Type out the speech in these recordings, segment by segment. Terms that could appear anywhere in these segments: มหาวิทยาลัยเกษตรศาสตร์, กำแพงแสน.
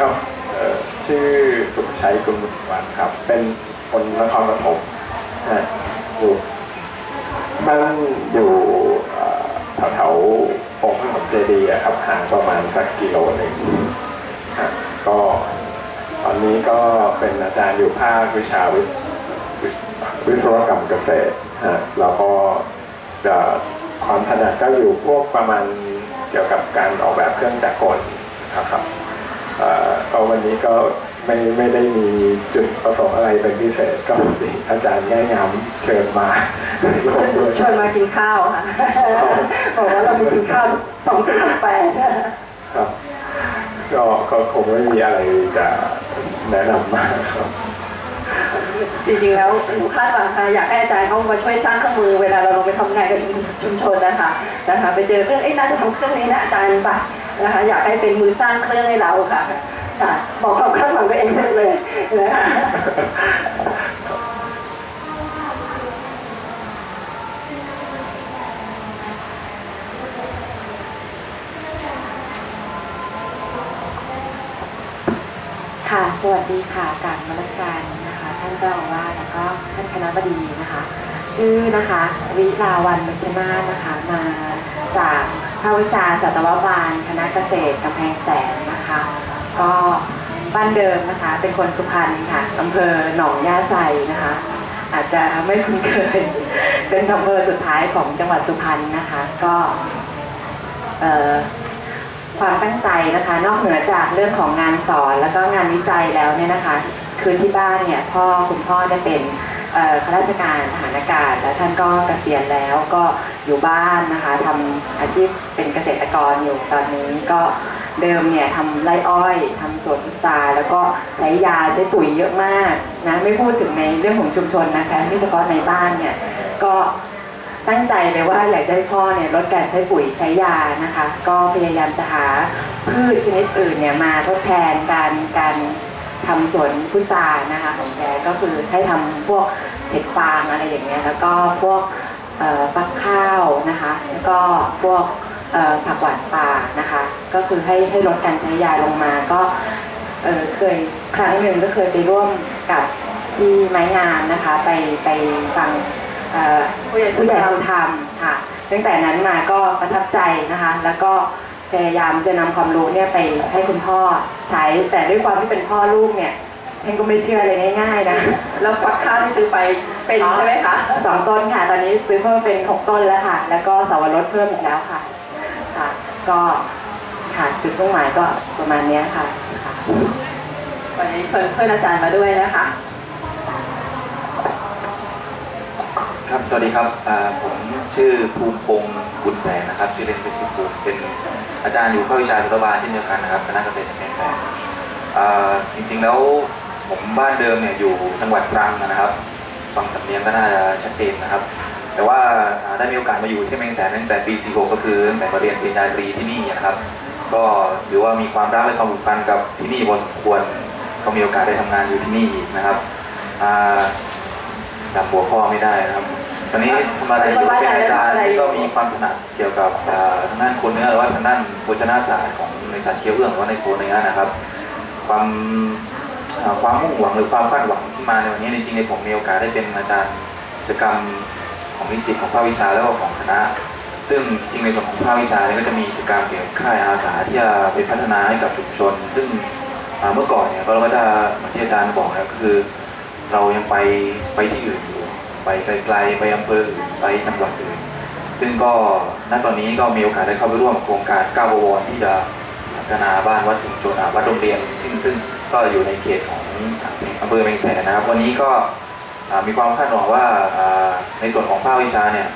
ครับชื่อสุขชัยกุลบุตรวันครับเป็นคนนครปฐมอยู่บ้านอยู่แถวๆองค์พระสมเจดีย์ครับห่างประมาณสักกิโลหนึ่งก็ตอนนี้ก็เป็นอาจารย์อยู่ภาควิชาวิศวกรรมเกษตรแล้วก็ความถนัดก็อยู่พวกประมาณเกี่ยวกับการออกแบบเครื่องจักรกลครับก็วันนี้ก็ไม่ได้มีจุดประสงค์อะไรเป็นพิเศษก็อาจารย์แนะนำเชิญมาชวนมากินข้าวค่ะบอกว่าเรามีกินข้าว24/8ครับก็คงไม่มีอะไรจะแนะนำมากครับจริงๆแล้วหนูคาดหวังค่ะอยากให้อาจารย์เขามาช่วยสร้างเครื่องมือเวลาเราลงไปทำงานกับชุมชนนะคะไปเจอเรื่องน่าจะทำเครื่องนี้นะอาจารย์ป่ะนะคะอยากให้เป็นมือสร้างเครื่องให้เราค่ะบอกความคาดหวังไปเองเลยนะคะค่ะสวัสดีค่ะการมนัสการนะคะท่านเจ้าอาวาสแล้วก็ท่านคณบดีนะคะชื่อนะคะวิลาวันมัชนาธนะคะมาจากภาควิชาสัตวบาลคณะเกษตรกำแพงแสนนะคะก็บ้านเดิมนะคะเป็นคนสุพรรณค่ะอำเภอหนองย่าไซนะคะอาจจะไม่คุ้นเคยเป็นอำเภอสุดท้ายของจังหวัดสุพรรณนะคะก็ความตั้งใจนะคะนอกเหนือจากเรื่องของงานสอนแล้วก็งานวิจัยแล้วเนี่ยนะคะคือที่บ้านเนี่ยคุณพ่อได้เป็นข้าราชการทหารอากาศและท่านก็เกษียณแล้วก็อยู่บ้านนะคะทำอาชีพเป็นเกษตรกรอยู่ตอนนี้ก็เดิมเนี่ยทำไร่อ้อยทำสวนพุทราแล้วก็ใช้ยาใช้ปุ๋ยเยอะมากนะไม่พูดถึงในเรื่องของชุมชนนะคะไม่เฉพาะในบ้านเนี่ยก็ตั้งใจเลยว่าอยากได้พ่อเนี่ยลดการใช้ปุ๋ยใช้ยานะคะก็พยายามจะหาพืชชนิดอื่นเนี่ยมาทดแทนการทำสวนพุทรานะคะของแกก็คือให้ทำพวกเห็ดฟางอะไรอย่างเงี้ยแล้วก็พวกฟักข้าวนะคะแล้วก็พวกผักหวานป่านะคะก็คือให้ลดการใช้ยาลงมาก็เคยครั้งหนึ่งก็เคยไปร่วมกับที่ไม้งามนะคะไปฟังผู้ใหญ่สุธรรมค่ะตั้งแต่นั้นมาก็ประทับใจนะคะแล้วก็พยายามจะนำความรู้เนี่ยไปให้คุณพ่อใช้แต่ด้วยความที่เป็นพ่อลูกเนี่ยท่านก็ไม่เชื่อเลยง่ายๆนะแล้วฟักข้าวที่ซื้อไปเป็นใช่ไหมคะ2 ต้นค่ะตอนนี้ซื้อเพิ่มเป็น6 ต้นแล้วค่ะแล้วก็สวรสเพิ่มอีกแล้วค่ะก็ค่ะจุดมุ่งหมายก็ประมาณนี้ค่ะวันนี้เชิญเพื่อนอาจารย์มาด้วยนะคะครับสวัสดีครับผมชื่อภูมิพงศ์บุญแสนนะครับชื่อเล่นเป็นชื่อภูมิเป็นอาจารย์อยู่ภาควิชาสัตวบาลเช่นเดียวกันนะครับคณะเกษตรกำแพงแสนจริงๆแล้วผมบ้านเดิมเนี่ยอยู่จังหวัดตรังนะครับฟังสำเนียงก็น่าจะชัดเจนนะครับแต่ว่าได้มีโอกาสมาอยู่ที่แมงแสนตั้งแต่ปี46ก็คือตั้งแต่มาเรียนปริญญาตรีที่นี่นะครับก็ถือว่ามีความรักและความผูกพันกับที่นี่พอสมควรก็มีโอกาสได้ทำงานอยู่ที่นี่นะครับจำหัวข้อไม่ได้นะครับตอนนี้ทำอะไรอยู่เป็นอาจารย์ก็มีความถนัดเกี่ยวกับทางด้านคนเนื้อหรือว่าทางด้านโภชนาศาสตร์ของในสัตว์เคี้ยวเอื้องหรือว่าในโคนเนื้อนะครับความมุ่งหวังหรือความคาดหวังที่มาในวันนี้จริงๆในผมมีโอกาสได้เป็นอาจารย์กิจกรรมของนิสิตของภาควิชาแล้วก็ของคณะซึ่งจริงในส่วนของภาควิชาเนี่ยก็จะมีกิจกรรมเกี่ยวกับค่ายอาสาที่จะไปพัฒนาให้กับชุมชนซึ่งเมื่อก่อนเนี่ยเราก็จะที่อาจารย์บอกนะคือเรายังไปที่อื่นอยู่ไปไกลๆไปอำเภออื่นไปจังหวัดอื่นซึ่งก็ณตอนนี้ก็มีโอกาสได้เข้าไปร่วมโครงการ9 บวรที่จะพัฒนาบ้านวัดชุมชนวัดโรงเรียนซึ่งก็อยู่ในเขตของอำเภอแมงแสนนะครับวันนี้ก็มีความคาดหวังว่าในส่วนของภาควิชาเนี่ย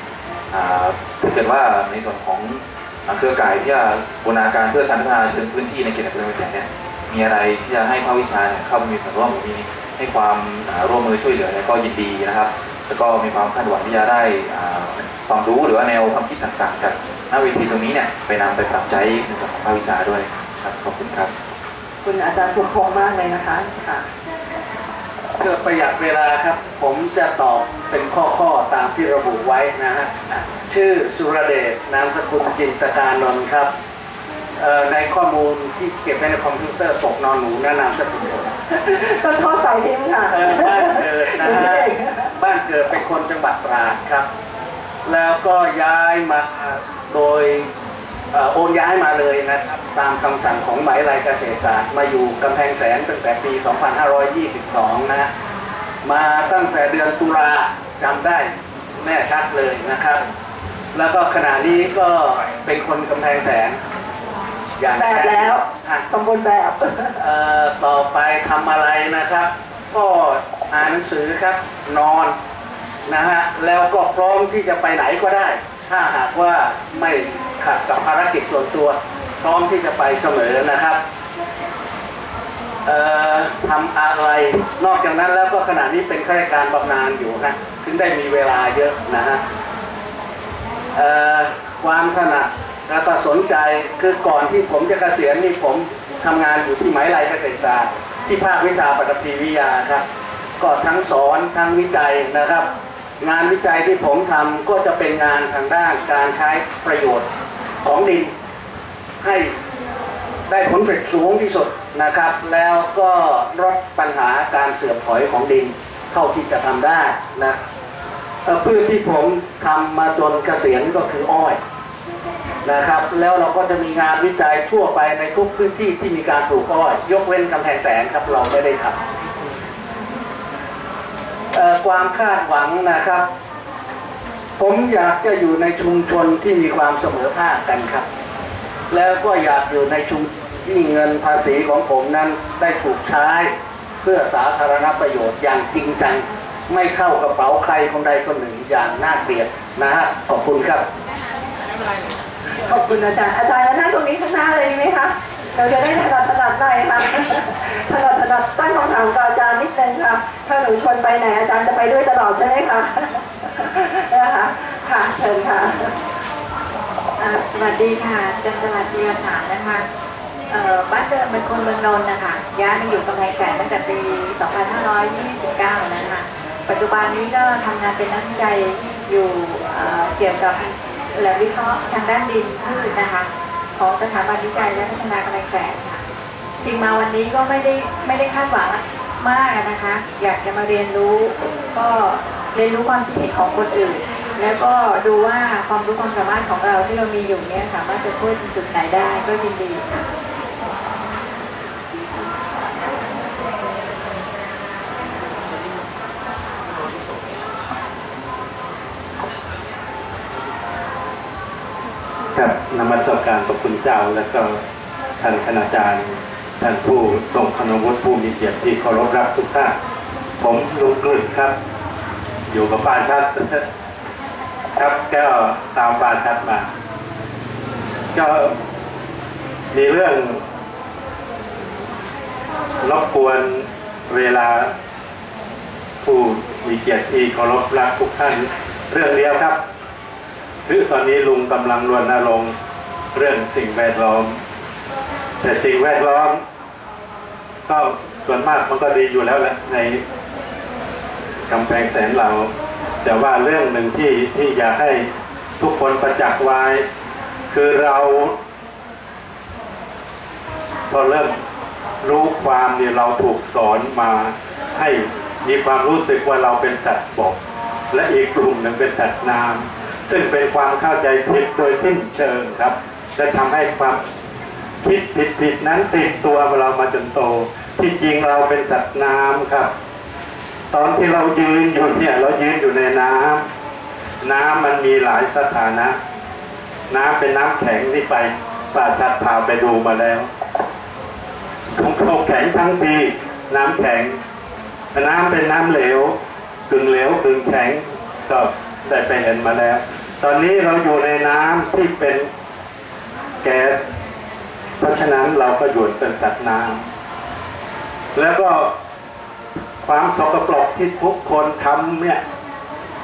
ถ้าเกิดว่าในส่วนของเครือข่ายที่จะบูรณาการเพื่อการพัฒนาเชิงพื้นที่ในเขตอำเภอแมงแสนเนี่ยมีอะไรที่จะให้ภาควิชาเนี่ยเข้ามีส่วนร่วมหรือมีให้ความร่วมมือช่วยเหลือก็ยินดีนะครับแล้วก็มีความคาดหวังที่จะได้ความรู้หรือว่าแนวความคิดต่างๆจากหน้าเวทีตรงนี้เนี่ยไปนำไปปรับใช้ในส่วนของภาควิชาด้วยครับขอบคุณครับคุณอาจารย์ภูมิพงศ์มากเลยนะคะเพื่อประหยัดเวลาครับผมจะตอบเป็นข้อตามที่ระบุไว้นะฮะชื่อสุรเดชนามสกุลจินตกานนท์ครับ ในข้อมูลที่เก็บไว้ในคอมพิวเตอร์ปกนอนหนูแนะนำจะถูกต้องก็ท่อสายทิ้งค่ะบ้านเกิดนะฮะบ้านเกิดเป็นคนจังหวัดตราดครับแล้วก็ย้ายมาโดยโอนย้ายมาเลยนะครับตามคำสั่งของมหาวิทยาลัยเกษตรศาสตร์มาอยู่กำแพงแสนตั้งแต่ปี 2522 นะมาตั้งแต่เดือนตุลาจำได้แน่ชัดเลยนะครับแล้วก็ขณะนี้ก็เป็นคนกำแพงแสนอย่างแบบแล้วสมบูรณ์แบบต่อไปทำอะไรนะครับก็อ่านหนังสือครับนอนนะฮะแล้วก็พร้อมที่จะไปไหนก็ได้ถ้าหากว่าไม่ขัดกับภารกิจส่วนตัวพร้อมที่จะไปเสมอนะครับทำอะไรนอกจากนั้นแล้วก็ขณะนี้เป็นข้าราชการบำนาญอยู่นะถึงได้มีเวลาเยอะนะฮะความถนัดและก็สนใจคือก่อนที่ผมจะเกษียณนี่ผมทำงานอยู่ที่มหาวิทยาลัยเกษตรศาสตร์ที่ภาควิชาปฐพีวิทยาครับก็ทั้งสอนทั้งวิจัยนะครับงานวิจัยที่ผมทำก็จะเป็นงานทางด้านการใช้ประโยชน์ของดินให้ได้ผลผลิตสูงที่สุดนะครับแล้วก็ลดปัญหาการเสื่อมถอยของดินเท่าที่จะทำได้นะพืชที่ผมทำมาจนเกษียณก็คืออ้อยนะครับแล้วเราก็จะมีงานวิจัยทั่วไปในทุกพื้นที่ที่มีการปลูกอ้อยยกเว้นกำแพงแสนครับเราไม่ได้ทำความคาดหวังนะครับผมอยากจะอยู่ในชุมชนที่มีความเสมอภาคกันครับแล้วก็อยากอยู่ในชุมที่เงินภาษีของผมนั้นได้ถูกใช้เพื่อสาธารณประโยชน์อย่างจริงจังไม่เข้ากระเป๋าใครคนใดคนหนึ่งอย่างน่าเกลียดนะฮะขอบคุณครับขอบคุณอาจารย์อาจารย์มานั่งตรงนี้ข้างหน้าเลยดีไหมคะเราจะได้ถนัดหน่อยค่ะถนัดตั้งคำถามกับอาจารย์นิดนึงค่ะถ้าหนูชวนไปไหนอาจารย์จะไปด้วยตลอดใช่ไหมคะนะคะค่ะเชิญค่ะสวัสดีค่ะจันทราชีวสารนะคะบ้านเดิมเป็นคนเมืองนนท์นะคะย้ายมาอยู่กำแพงแสนตั้งแต่ปี 2529 นะคะปัจจุบันนี้ก็ทำงานเป็นนักวิจัยอยู่เกี่ยวกับและวิเคราะห์ทางด้านดินพืชนะคะของสถาบันวิจัยและพัฒนากำแพงแสนค่ะจริงมาวันนี้ก็ไม่ได้คาดหวังมากนะคะอยากจะมาเรียนรู้ก็เรียนรู้ความคิดเห็นของคนอื่นแล้วก็ดูว่าความรู้ความสามารถของเราที่เรามีอยู่นี้สามารถจะช่วยจุดไหนได้ก็ยินดีค่ะครับนมัสการขอบคุณเจ้าและก็ท่านคณาจารย์ท่านผู้ทรงคุณวุฒิผู้มีเกียรติที่เคารพรักทุกท่านผมลุงกลึดครับอยู่กับป้าชัดครับก็ตามป้าชัดมาก็มีเรื่องรบกวนเวลาผู้มีเกียรติที่เคารพรักทุกท่านเรื่องเดียวครับคือตอนนี้ลุงกำลังรณรงค์เรื่องสิ่งแวดล้อมแต่สิ่งแวดล้อมก็ส่วนมากมันก็ดีอยู่แล้วแหละในกำแพงแสนเราแต่ว่าเรื่องหนึ่งที่อยากให้ทุกคนประจักษ์ไว้คือเราพอเริ่มรู้ความเนี่ยเราถูกสอนมาให้มีความรู้สึกว่าเราเป็นสัตว์บกและอีกกลุ่มหนึ่งเป็นสัตว์น้ำซึ่งเป็นความเข้าใจผิดโดยสิ้นเชิงครับจะทำให้ความคิดผิดนั้นติดตัวเรามาจนโตที่จริงเราเป็นสัตว์น้ำครับตอนที่เรายืนอยู่เนี่ยเรายืนอยู่ในน้ำน้ำมันมีหลายสถานะน้ำเป็นน้ำแข็งที่ไปป่าชัดพาไปดูมาแล้วของเขาแข็งทั้งปีน้ำแข็งน้ำเป็นน้ำเหลวกึ่งเหลวกึ่งแข็งก็ได้ไปเห็นมาแล้วตอนนี้เราอยู่ในน้ำที่เป็นแก๊สเพราะฉะนั้นเราก็อยู่เป็นสัตว์น้ำแล้วก็ความสกปรกที่ทุกคนทำเนี่ย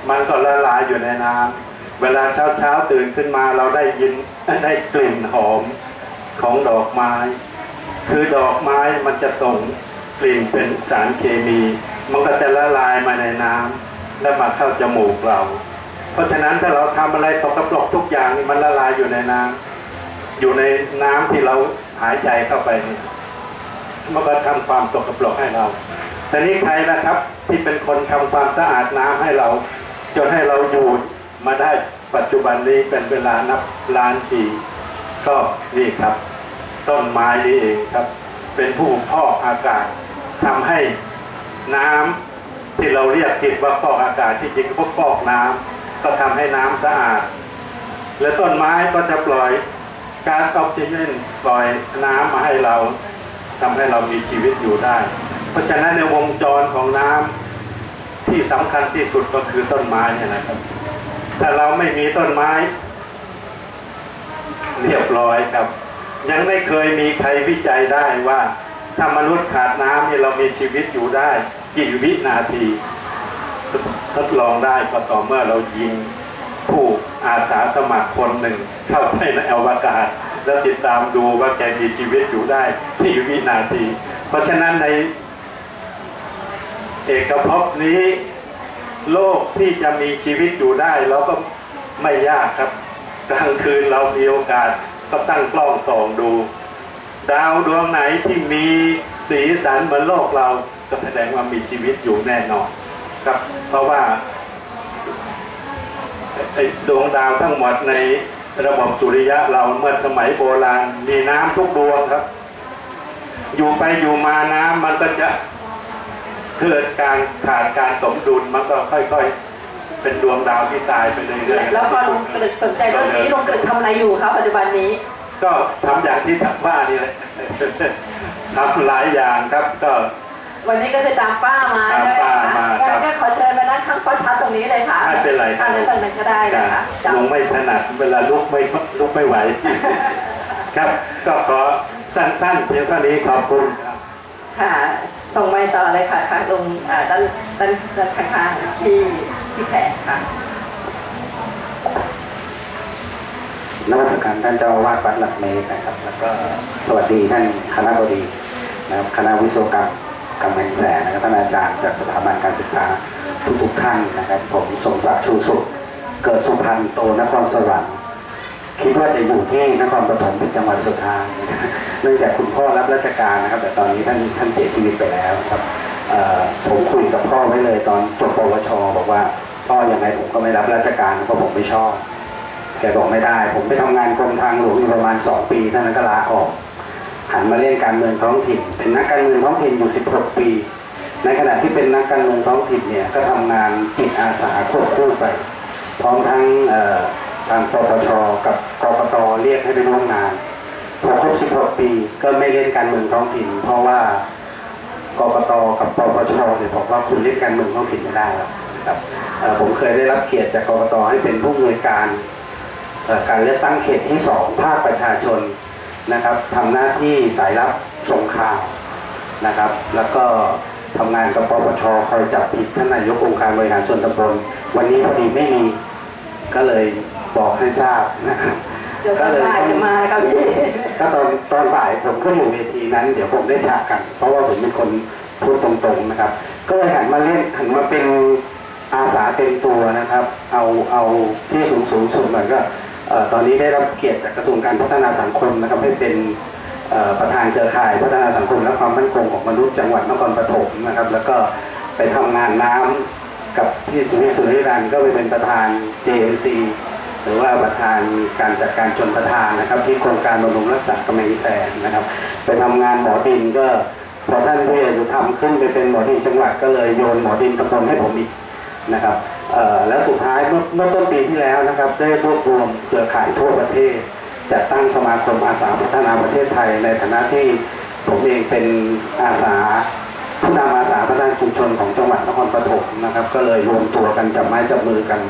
มันก็ละลายอยู่ในน้ำเวลาเช้าตื่นขึ้นมาเราได้กลิ่นหอมของดอกไม้คือดอกไม้มันจะส่งกลิ่นเป็นสารเคมีมันก็จะละลายมาในน้ำและมาเข้าจมูกเราเพราะฉะนั้นถ้าเราทำอะไรตกกระปลอกทุกอย่างมันละลายอยู่ในน้ำ อยู่ในน้ำที่เราหายใจเข้าไปนี่มันก็ทำความสกปรกให้เราแต่นี่ใครนะครับที่เป็นคนทำความสะอาดน้ำให้เราจนให้เราอยู่มาได้ปัจจุบันนี้เป็นเวลานับล้านปีก็นี่ครับต้นไม้นี่เองครับเป็นผู้พอกอากาศทำให้น้ำที่เราเรียกผิดว่าพอกอากาศที่จริงก็พอกน้ำก็ทำให้น้ำสะอาดและต้นไม้ก็จะปล่อยก๊าซออกซิเจนปล่อยน้ำมาให้เราทำให้เรามีชีวิตอยู่ได้เพราะฉะนั้นในวงจรของน้ำที่สำคัญที่สุดก็คือต้นไม้เนี่ยนะครับถ้าเราไม่มีต้นไม้เรียบร้อยครับยังไม่เคยมีใครวิจัยได้ว่าถ้ามนุษย์ขาดน้ำเนี่ยเรามีชีวิตอยู่ได้กี่วินาทีทดลองได้ก็ต่อเมื่อเรายิงผู้อาสาสมัครคนหนึ่งเข้าไปในอวกาศแล้วติดตามดูว่าแกมีชีวิตอยู่ได้กี่วินาทีเพราะฉะนั้นในเอกภพนี้โลกที่จะมีชีวิตอยู่ได้เราก็ไม่ยากครับกลางคืนเรามีโอกาสก็ตั้งกล้องส่องดูดาวดวงไหนที่มีสีสันบนโลกเราก็แสดงว่ามีชีวิตอยู่แน่นอนครับเพราะว่าดวงดาวทั้งหมดในระบบสุริยะเราเมื่อสมัยโบราณมีน้ำทุกดวงครับอยู่ไปอยู่มาน้ำมันก็จะเกิดการขาดการสมดุลมันก็ค่อยๆเป็นดวงดาวที่ตายไปเรื่อยๆแล้วพอลุงกฤษสนใจเรื่องนี้ลุงกฤษทำอะไรอยู่ครับปัจจุบันนี้ก็ทำอย่างที่ทำบ้านนี่แหละทำหลายอย่างครับก็วันนี้ก็ไปตามป้ามาใช่ไหมคะก็ขอเชิญมานั่งข้างพ่อชัดตรงนี้เลยค่ะไม่เป็นไรค่ะนั่งตรงนั้นก็ได้นะคะลุงไม่ถนัดเวลาลุกไม่ไหวครับก็ขอสั้นๆเพียงเท่านี้ขอบคุณครับค่ะส่งไม้ต่อเลยค่ะทางลุงด้านข้างๆที่แขกค่ะนมัสการท่านเจ้าอาวาสวัดหลักเมตรนะครับแล้วก็สวัสดีท่านคณบดีนะครับคณะวิศวกรรมกำแพงแสนนะครับท่านอาจารย์จากสถาบันการศึกษาทุกๆท่านนะครับผมสมศักดิ์ชูสุขเกิดสุพรรณโตนครสวรรค์คิดว่าจะอยู่ที่นครปฐมเป็นจังหวัดสุดท้ายเนื่องจากคุณพ่อรับราชการนะครับแต่ตอนนี้ท่านเสียชีวิตไปแล้วครับผมคุยกับพ่อไว้เลยตอนจบปวช.บอกว่าพ่ออย่างไรผมก็ไม่รับราชการเพราะผมไม่ชอบแกบอกไม่ได้ผมไปทำงานกรมทางหลวงอยู่ประมาณ2 ปีท่านนั้นก็ลาออกหันมาเล่นการเมืองท้องถิ่นเป็นนักการเมืองท้องถิ่นอยู่16 ปีในขณะที่เป็นนักการเมืองท้องถิ่นเนี่ยก็ทำงานจิตอาสาควบคู่ไปพร้อมทั้งปปช.กับกกต.เรียกให้ไปร่วมงานพอครบ16 ปีก็ไม่เล่นการเมืองท้องถิ่นเพราะว่ากกต.กับปปช.เนี่ยบอกว่าคุณเล่นการเมืองท้องถิ่นไม่ได้แล้วนะครับผมเคยได้รับเกียรติจากกกต.ให้เป็นผู้อำนวยการการเลือกตั้งเขตที่2ภาคประชาชนนะครับทำหน้าที่สายลับส่งข่าวนะครับแล้วก็ทำงานกับปปช.คอยจับผิดท่านนายกองค์การบริหารส่วนตำบลวันนี้พอดีไม่มีก็เลยบอกให้ทราบนะครับก็เลยมาครับพี่ก็ตอนบ่ายผมก็อยู่เวทีนั้นเดี๋ยวผมได้ฉากกันเพราะว่าผมเป็นคนพูดตรงๆนะครับก็เลยหันมาเล่นหันมาเป็นอาสาเต็มตัวนะครับเอาที่สูงสุดหน่อยก็ตอนนี้ได้รับเกียรติจากกระทรวงการพัฒนาสังคมนะครับให้เป็นประธานเครือข่ายพัฒนาสังคมและความมั่นคงของมนุษย์จังหวัดนครปฐมนะครับแล้วก็ไปทำงานน้ำกับพี่สุริรันก็ไปเป็นประธาน JNC หรือว่าประธานการจัดการชนประธานนะครับที่โครงการบำรุงรักษากำแพงแสนนะครับไปทำงานหมอดินก็พอท่านผู้ใหญ่สุธรรมขึ้นไปเป็นหมอดินจังหวัดก็เลยโยนหมอดินตำบลให้ผมอีกนะครับแล้วสุดท้ายเมื่อต้นปีที่แล้วนะครับได้รวบรวมเครือข่ายทั่วประเทศจัดตั้งสมาคมอาสาพัฒนาประเทศไทยในฐานะที่ผมเองเป็นอาสาผู้นำอาสาพัฒนาชุมชนของจังหวัดนครปฐมนะครับก็เลยรวมตัวกันจับไม้จับมือกัน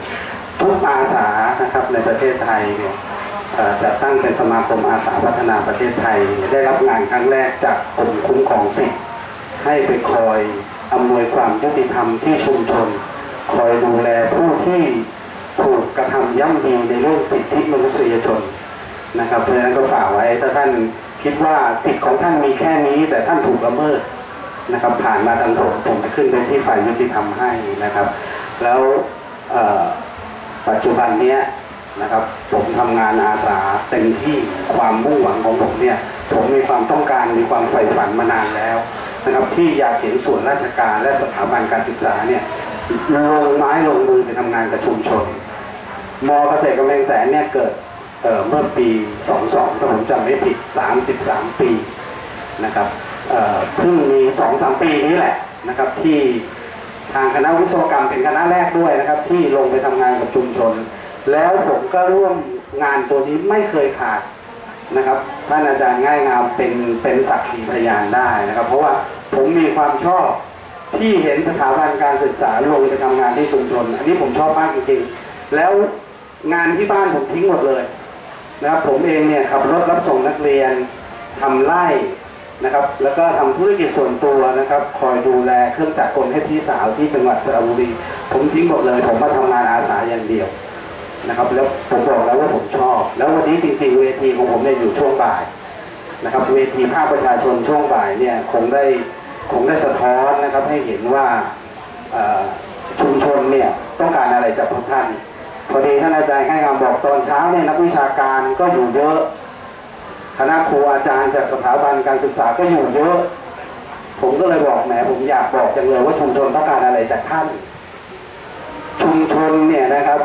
ทุกอาสานะครับในประเทศไทยเนี่ยจัดตั้งเป็นสมาคมอาสาพัฒนาประเทศไทยได้รับงานครั้งแรกจากกรมคุ้มครองสิทธิ์ให้ไปคอยอำนวยความยุติธรรมที่ชุมชนคอยดูแลผู้ที่ถูกกระทำย่ำยีในเรื่องสิทธิมนุษยชนนะครับเพราะฉะนั้นก็ฝากไว้ถ้าท่านคิดว่าสิทธิของท่านมีแค่นี้แต่ท่านถูกละเมิดนะครับผ่านมาทางผมจะขึ้นไปที่ฝ่ายยุติธรรมให้นะครับแล้วปัจจุบันนี้ นะครับผมทำงานอาสาเต็มที่ความมุ่งหวังของผมเนี่ยผมมีความต้องการมีความใฝ่ฝันมานานแล้วนะครับที่อยากเห็นส่วนราชการและสถาบันการศึกษาเนี่ยลงไม้ลงมือไปทำงานกับชุมชนม.เกษตรกำแพงแสนเนี่ยเกิดเมื่อปี22ถ้าผมจำไม่ผิด33ปีนะครับเพิ่งมี 2-3 ปีนี้แหละนะครับที่ทางคณะวิศวกรรมเป็นคณะแรกด้วยนะครับที่ลงไปทำงานกับชุมชนแล้วผมก็ร่วมงานตัวนี้ไม่เคยขาดนะครับท่านอาจารย์ง่ายงามเป็นสักขีพยานได้นะครับเพราะว่าผมมีความชอบที่เห็นสถาบันการศึกษาลงไปทำงานที่ชุมชนอันนี้ผมชอบมากจริงๆแล้วงานที่บ้านผมทิ้งหมดเลยนะครับผมเองเนี่ยขับรถรับส่งนักเรียนทำไร่นะครับแล้วก็ทำธุรกิจส่วนตัวนะครับคอยดูแลเครื่องจักรกลให้พี่สาวที่จังหวัดสระบุรีผมทิ้งหมดเลยผมมาทำงานอาสาอย่างเดียวนะครับแล้วผมบอกแล้วว่าผมชอบแล้ววันนี้จริงๆเวทีของผมเนี่ยอยู่ช่วงบ่ายนะครับเวทีภาคประชาชนช่วงบ่ายเนี่ยคงได้สะท้อนนะครับให้เห็นว่าชุมชนเนี่ยต้องการอะไรจากพวกท่านพอดีท่านอาจารย์ให้คำบอกตอนเช้าเนี่ยนักวิชาการก็อยู่เยอะคณะครูอาจารย์จากสถาบันการศึกษาก็อยู่เยอะผมก็เลยบอกแหมผมอยากบอกจังเลยว่าชุมชนต้องการอะไรจากท่านชุมชนเนี่ยนะครับ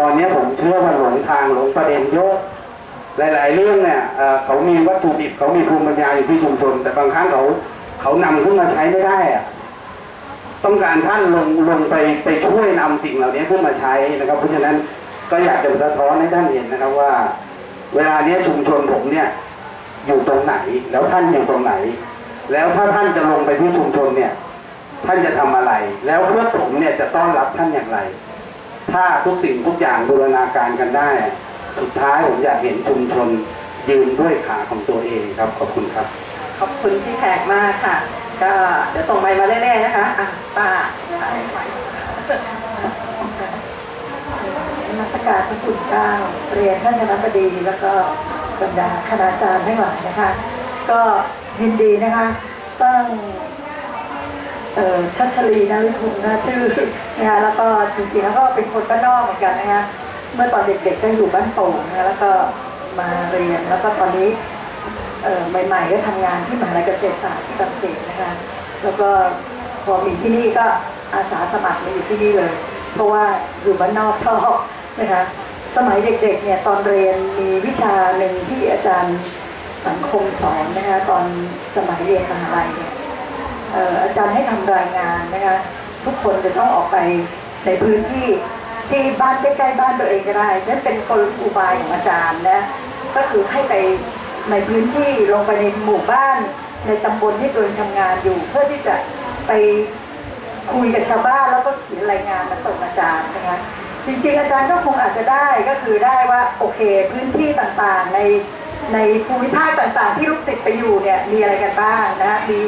ตอนนี้ผมเชื่อว่าหลงทางหลงประเด็นเยอะหลายๆเรื่องเนี่ยเขามีวัตถุดิบเขามีภูมิปัญญาอยู่ที่ชุมชนแต่บางครั้งเขานำขึ้นมาใช้ไม่ได้อะต้องการท่านลงไปช่วยนำสิ่งเหล่านี้ขึ้นมาใช้นะครับเพราะฉะนั้นก็อยากจะสะท้อนให้ท่านเห็นนะครับว่าเวลาเนี้ยชุมชนผมเนี่ยอยู่ตรงไหนแล้วท่านอยู่ตรงไหนแล้วถ้าท่านจะลงไปที่ชุมชนเนี่ยท่านจะทำอะไรแล้วเพื่อผมเนี่ยจะต้อนรับท่านอย่างไรถ้าทุกสิ่งทุกอย่างบูรณาการกันได้สุดท้ายผมอยากเห็นชุมชนยืนด้วยขาของตัวเองครับขอบคุณครับขอบคุณพี่แขกมากค่ะก็เดี๋ยวส่งไปมาเรื่อยๆนะคะป้านักศึกษาที่ขุนเจ้าเรียนท่านคณะบดีแล้วก็บรรดาคณาจารย์ทั้งหลายนะคะก็ยินดีนะคะต้องชัชรีนะวิคุณนะชื่อนะคะแล้วก็จริงๆแล้วก็เป็นคนบ้านนอกเหมือนกันนะคะเมื่อตอนเด็กๆก็อยู่บ้านโป่งนะแล้วก็มาเรียนแล้วก็ตอนนี้ใหม่ๆก็ทำงานที่มหาวิทยาลัยเกษตรศาสตร์ที่บางเขนนะคะแล้วก็พอมีที่นี่ก็อาสาสมัครมาอยู่ที่นี่เลยเพราะว่าอยู่บ้านนอกชอบนะคะสมัยเด็กๆเนี่ยตอนเรียนมีวิชาหนึ่งที่อาจารย์สังคมสอนนะคะตอนสมัยเรียนมหาวิทยาลัยเนี่ยอาจารย์ให้ทำรายงานนะคะทุกคนจะต้องออกไปในพื้นที่ที่บ้านใกล้ๆบ้านตัวเองก็ได้นั่นเป็นกลอุบายของอาจารย์นะก็คือให้ไปในพื้นที่ลงไปในหมู่บ้านในตำบลที่ตัวเองทำงานอยู่เพื่อที่จะไปคุยกับชาวบ้านแล้วก็เขียนรายงานมาส่งอาจารย์นะคะจริงๆอาจารย์ก็คงอาจจะได้ก็คือได้ว่าโอเคพื้นที่ต่างๆในภูมิภาคต่างๆที่ลูกศิษย์ไปอยู่เนี่ยมีอะไรกันบ้างนะมี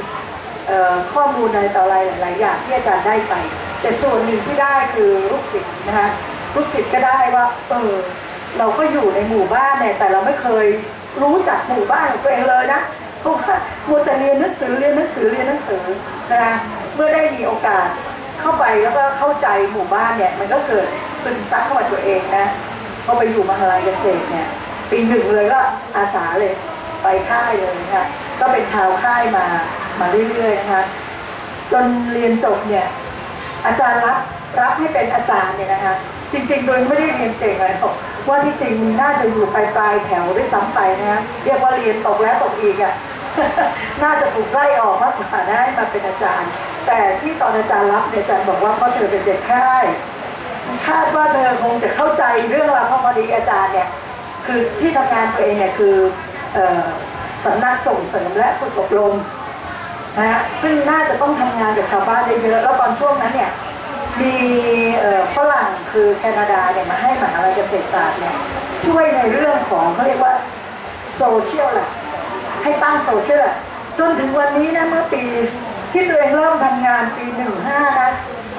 ข้อมูลอะไรต่ออะไรหลายๆอย่างที่อาจารย์ได้ไปแต่ส่วนหนึ่งที่ได้คือลูกศิษย์นะคะลูกศิษย์ก็ได้ว่าเราก็อยู่ในหมู่บ้านเนี่ยแต่เราไม่เคยรู้จักหมู่บ้านของตัวเองเลยนะเพราะว่ามัวแต่เรียนหนังสือนะคะเมื่อได้มีโอกาสเข้าไปแล้วก็เข้าใจหมู่บ้านเนี่ยมันก็เกิดซึมซับเข้ามาตัวเองนะพอไปอยู่มหาวิทยาลัยเกษตรเนี่ยปีหนึ่งเลยก็อาสาเลยไปค่ายเลยนะคะก็เป็นชาวค่ายมาเรื่อยๆนะคะจนเรียนจบเนี่ยอาจารย์รับให้เป็นอาจารย์เนี่ยนะคะจริงๆโดยไม่ได้เรียนเก่งอะไรหรอกว่าที่จริงน่าจะอยู่ปลายแถวด้วยซ้ำไปนะฮะเรียกว่าเรียนตกแล้วตกอีกอ่ะน่าจะถูกไล่ออกมากกว่าได้มาเป็นอาจารย์แต่ที่ตอนอาจารย์รับเนี่ยอาจารย์บอกว่าเพราะเธอเป็นเด็กค่ายคาดว่าเธอคงจะเข้าใจเรื่องราวของอดีตอาจารย์เนี่ยคือที่ทำงานตัวเองเนี่ยคือสำนักส่งเสริมและฝึกอบรมนะฮะซึ่งน่าจะต้องทำงานกับชาวบ้านได้เยอะแล้วตอนช่วงนั้นเนี่ยมีฝรั่งคือแคนาดาเนี่ยมาให้มหาวิทยาลัยเกษตรศาสตร์เนี่ยช่วยในเรื่องของเขาเรียกว่าโซเชียลแหละให้ตั้งโซเชียลแหละจนถึงวันนี้นะเมื่อปีที่ตัวเองเริ่มทำงานปี 15 นะ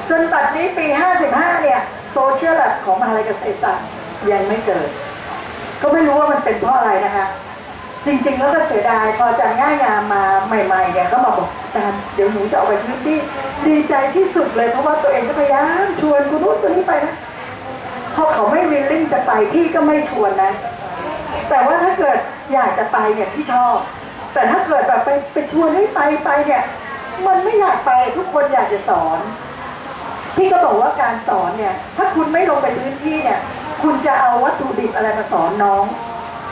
จนปัจจุบันนี้ปี 55 เนี่ยโซเชียลแหละของมหาวิทยาลัยเกษตรศาสตร์ยังไม่เกิดก็ไม่รู้ว่ามันเป็นเพราะอะไรนะคะจริงๆแล้วก็เสียดายพออาจารย์ง่ายงามมาใหม่ๆเนี่ยก็มาบอกอาจารย์เดี๋ยวหนูจะเอาไปพื้นที่ดีใจที่สุดเลยเพราะว่าตัวเองก็พยายามชวนคุณนู้นคนนี้ไปนะ พอเขาไม่วิลลิ่งจะไปพี่ก็ไม่ชวนนะแต่ว่าถ้าเกิดอยากจะไปเนี่ยพี่ชอบแต่ถ้าเกิดแบบไปชวนให้ไปเนี่ยมันไม่อยากไปทุกคนอยากจะสอนพี่ก็บอกว่าการสอนเนี่ยถ้าคุณไม่ลงไปพื้นที่เนี่ยคุณจะเอาวัตถุดิบอะไรมาสอนน้อง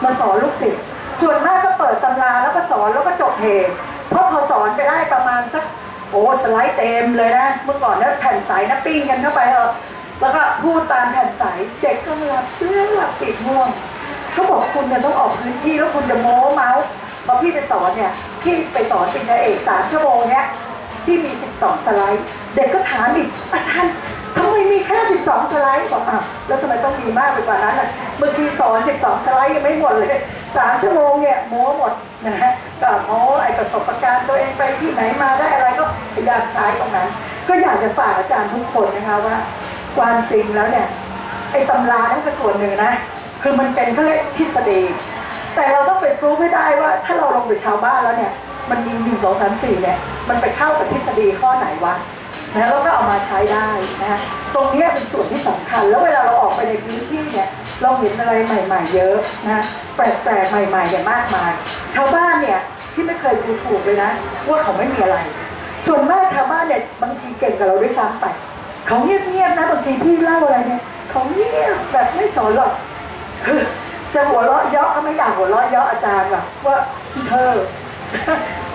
มาสอนลูกศิษย์ส่วนมากก็เปิดตำราแล้วก็สอนแล้วก็จบเหตุเพราะพอสอนไปได้ประมาณสักโอ้สไลด์เต็มเลยนะเมื่อก่อนเนี่ยแผ่นใสนะปิ้งกันเข้าไปเถอะแล้วก็พูดตามแผ่นใสเด็กก็หลับเรื่องหลับปิดม่วงเขาบอกคุณเนี่ยต้องออกพื้นที่แล้วคุณจะโม้เมาส์พอพี่ไปสอนเนี่ยพี่ไปสอนเป็นนายเอก3 ชั่วโมงเนี่ยที่มี12 สไลด์เด็กก็ถามอีกอาจารย์ทำไมมีแค่12 สไลด์บอกอ้าวแล้วทำไมต้องมีมากไปกว่านั้นอ่ะบางทีสอน12 สไลด์ยังไม่หมดเลย3 ชั่วโมงเนี่ยโม้หมดนะฮะก็โม้ไอประสบการณ์ตัวเองไปที่ไหนมาได้อะไรก็พยายามใช้ตรงนั้นก็อยากจะฝากอาจารย์ทุกคนนะคะว่าความจริงแล้วเนี่ยไอตำรานั่นก็ส่วนหนึ่งนะคือมันเป็นเขาเรียกทฤษฎีแต่เราต้องไปรู้ให้ได้ว่าถ้าเราลงไปชาวบ้านแล้วเนี่ยมันมี1 2 3 4เนี่ยมันไปเข้ากับทฤษฎีข้อไหนวะนะแล้วก็เอามาใช้ได้นะตรงนี้เป็นส่วนที่สำคัญแล้วเวลาเราออกไปในพื้นที่เนี่ยเราเห็นอะไรใหม่ๆเยอะนะแปลกๆใหม่ๆเนี่ยมากมายชาวบ้านเนี่ยที่ไม่เคยดูถูกเลยนะว่าเขาไม่มีอะไรส่วนมากชาวบ้านเนี่ยบางทีเก่งกับเราด้วยซ้ำไปเขาเงียบๆนะบางทีพี่เล่าอะไรเนี่ยเขาเงียบแบบไม่สนหรอกจะหัวเราะเยาะก็ไม่อยากหัวเราะเยาะอาจารย์ว่ะว่าเธอ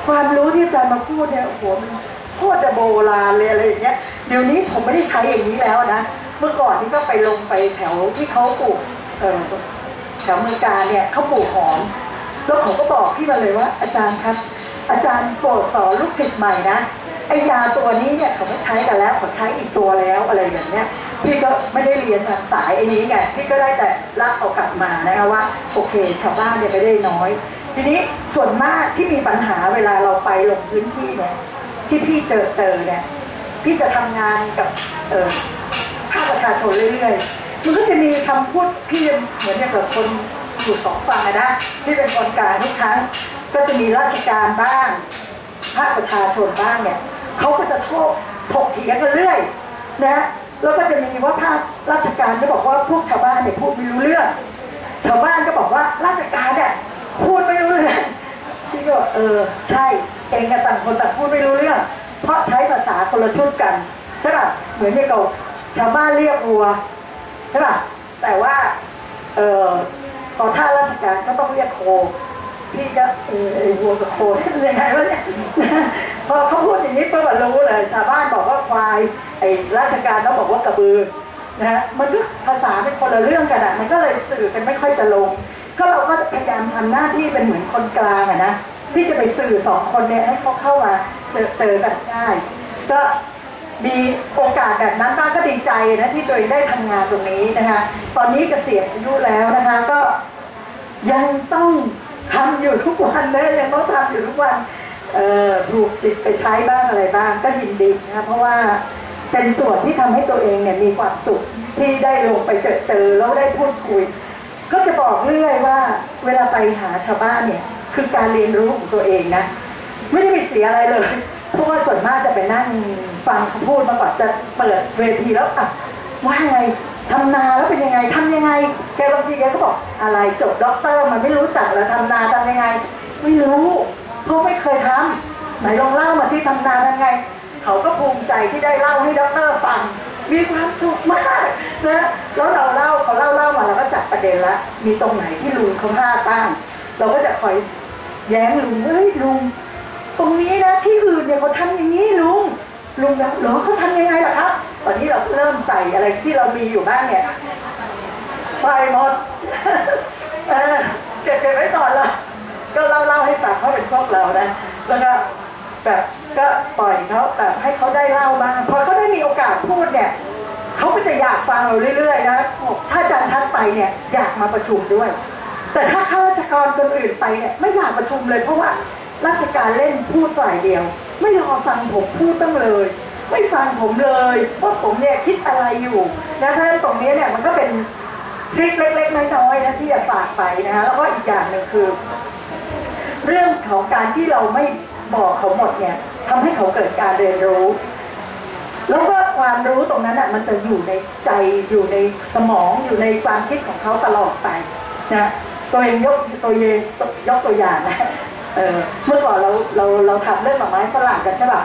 ความรู้ที่อาจารย์มาพูดเนี่ยหัวมันโคตรจะโบราณเลยอะไรอย่างเงี้ยเดี๋ยวนี้ผมไม่ได้ใช้อย่างนี้แล้วนะเมื่อก่อนนี่ก็ไปลงไปแถวที่เขาปลูกแถวเมืองกาญเนี่ยเขาปลูกหอมแล้วผมก็บอกพี่มาเลยว่าอาจารย์ครับอาจารย์โปรดสอนลูกศิษย์ใหม่นะไอยาตัวนี้เนี่ยเขาไม่ใช้กันแล้วเขาใช้อีกตัวแล้วอะไรอย่างเงี้ยพี่ก็ไม่ได้เรียนทางสายไอ้นี้ไงพี่ก็ได้แต่รับเอากลับมานะคะว่าโอเคชาวบ้านเนี่ยไม่ได้น้อยทีนี้ส่วนมากที่มีปัญหาเวลาเราไปลงพื้นที่เนี่ยที่พี่เจอเนี่ยพี่จะทำงานกับภาคประชาชนเรื่อยๆมันก็จะมีคำพูดพี่เหมือนอย่างกับคนอยู่2 ฝั่งนะที่เป็นคนกลางทุกครั้งก็จะมีราชการบ้างภาคประชาชนบ้างเนี่ยเขาก็จะถกเถียงกันเรื่อยนะแล้วก็จะมีว่าภาคราชการก็บอกว่าพวกชาวบ้านเนี่ยพูดไม่รู้เรื่องชาวบ้านก็บอกว่าราชการเนี่ยพูดไม่รู้เรื่องที่ก็ใช่เองกับต่างคนต่างพูดไม่รู้เรื่องเพราะใช้ภาษาคนละชุดกันใช่ป่ะเหมือนที่เราชาวบ้านเรียกวัวใช่ป่ะแต่ว่าตอนท่าราชการก็ต้องเรียกโคพี่ก็วัวกับโคนี่เป็นยังไงวะเนี่ยพอเขาพูดอย่างนี้ก็แบบรู้เลยชาวบ้านบอกว่าควายไอ้ราชการเขาบอกว่ากระบือนะฮะมันก็ภาษาเป็นคนละเรื่องกันอ่ะมันก็เลยสื่อกันไม่ค่อยจะลงก็เราก็พยายามทำหน้าที่เป็นเหมือนคนกลางอ่ะนะที่จะไปสื่อ2 คนเนี่ยให้เขาเข้ามาเจอกันได้ก็มีโอกาสแบบนั้นบ้างก็ดีใจนะที่ตัวเองได้ทำงานตรงนี้นะคะตอนนี้เกษียณอายุแล้วนะคะก็ยังต้องทำอยู่ทุกวันเลยยังต้องทำอยู่ทุกวันถูกจิตไปใช้บ้างอะไรบ้างก็ยินดีนะเพราะว่าเป็นส่วนที่ทำให้ตัวเองเนี่ยมีความสุขที่ได้ลงไปเจอแล้วได้พูดคุยก็จะบอกเรื่อยว่าเวลาไปหาชาวบ้านเนี่ยคือการเรียนรู้ของตัวเองนะไม่ได้ไปเสียอะไรเลยเพราะว่าส่วนมากจะไปนั่งฟังคำพูดมาก่อนจะเปิดเวทีแล้วอ่ะว่าไงทำนาแล้วเป็นยังไงทำยังไงแกบางทีแกก็บอกอะไรจบด็อกเตอร์มันไม่รู้จักแล้วทำนาทำยังไงไม่รู้เพราะไม่เคยทำไหนลองเล่ามาสิทำนาทำไงเขาก็ภูมิใจที่ได้เล่าให้ด็อกเตอร์ฟังมีความสุขมากนะแล้วเราเล่าเขาเล่ามาเราก็จับประเด็นละมีตรงไหนที่ลุงเขาพลาดบ้างเราก็จะคอยแย้งลุงเฮ้ยลุงตรงนี้นะที่อื่นเนี่ยเขาทำอย่างนี้ลุงแล้วหรอเขาทำยังไงล่ะครับตอนนี้เราเริ่มใส่อะไรที่เรามีอยู่บ้างเนี่ยไปหมดเก็บไว้ก่อนละก็เล่าให้ฟังเขาเป็นพวกเรานะแล้วก็แบบก็ปล่อยเขาแบบให้เขาได้เล่าบ้างพอเขาได้มีโอกาสพูดเนี่ยเขาก็จะอยากฟังเราเรื่อยๆนะถ้าอาจารย์ชัดไปเนี่ยอยากมาประชุมด้วยแต่ถ้าข้าราชการคนอื่นไปเนี่ยไม่อยากประชุมเลยเพราะว่าราชการเล่นพูดฝ่ายเดียวไม่ยอมฟังผมพูดบ้างเลยไม่ฟังผมเลยว่าผมเนี่ยคิดอะไรอยู่นะท่านตรงนี้เนี่ยมันก็เป็นทริคเล็กๆน้อยๆนะที่จะฝากไปนะคะแล้วก็อีกอย่างหนึ่งคือเรื่องของการที่เราไม่บอกเขาหมดเนี่ยทำให้เขาเกิดการเรียนรู้ แล้วก็ความรู้ตรงนั้นอ่ะมันจะอยู่ในใจอยู่ในสมองอยู่ในความคิดของเขาตลอดไปนะตัวเองยกตัวอย่างนะเมื่อก่อนเราทำเรื่องหน่อไม้ฝรั่งกันใช่ป่ะ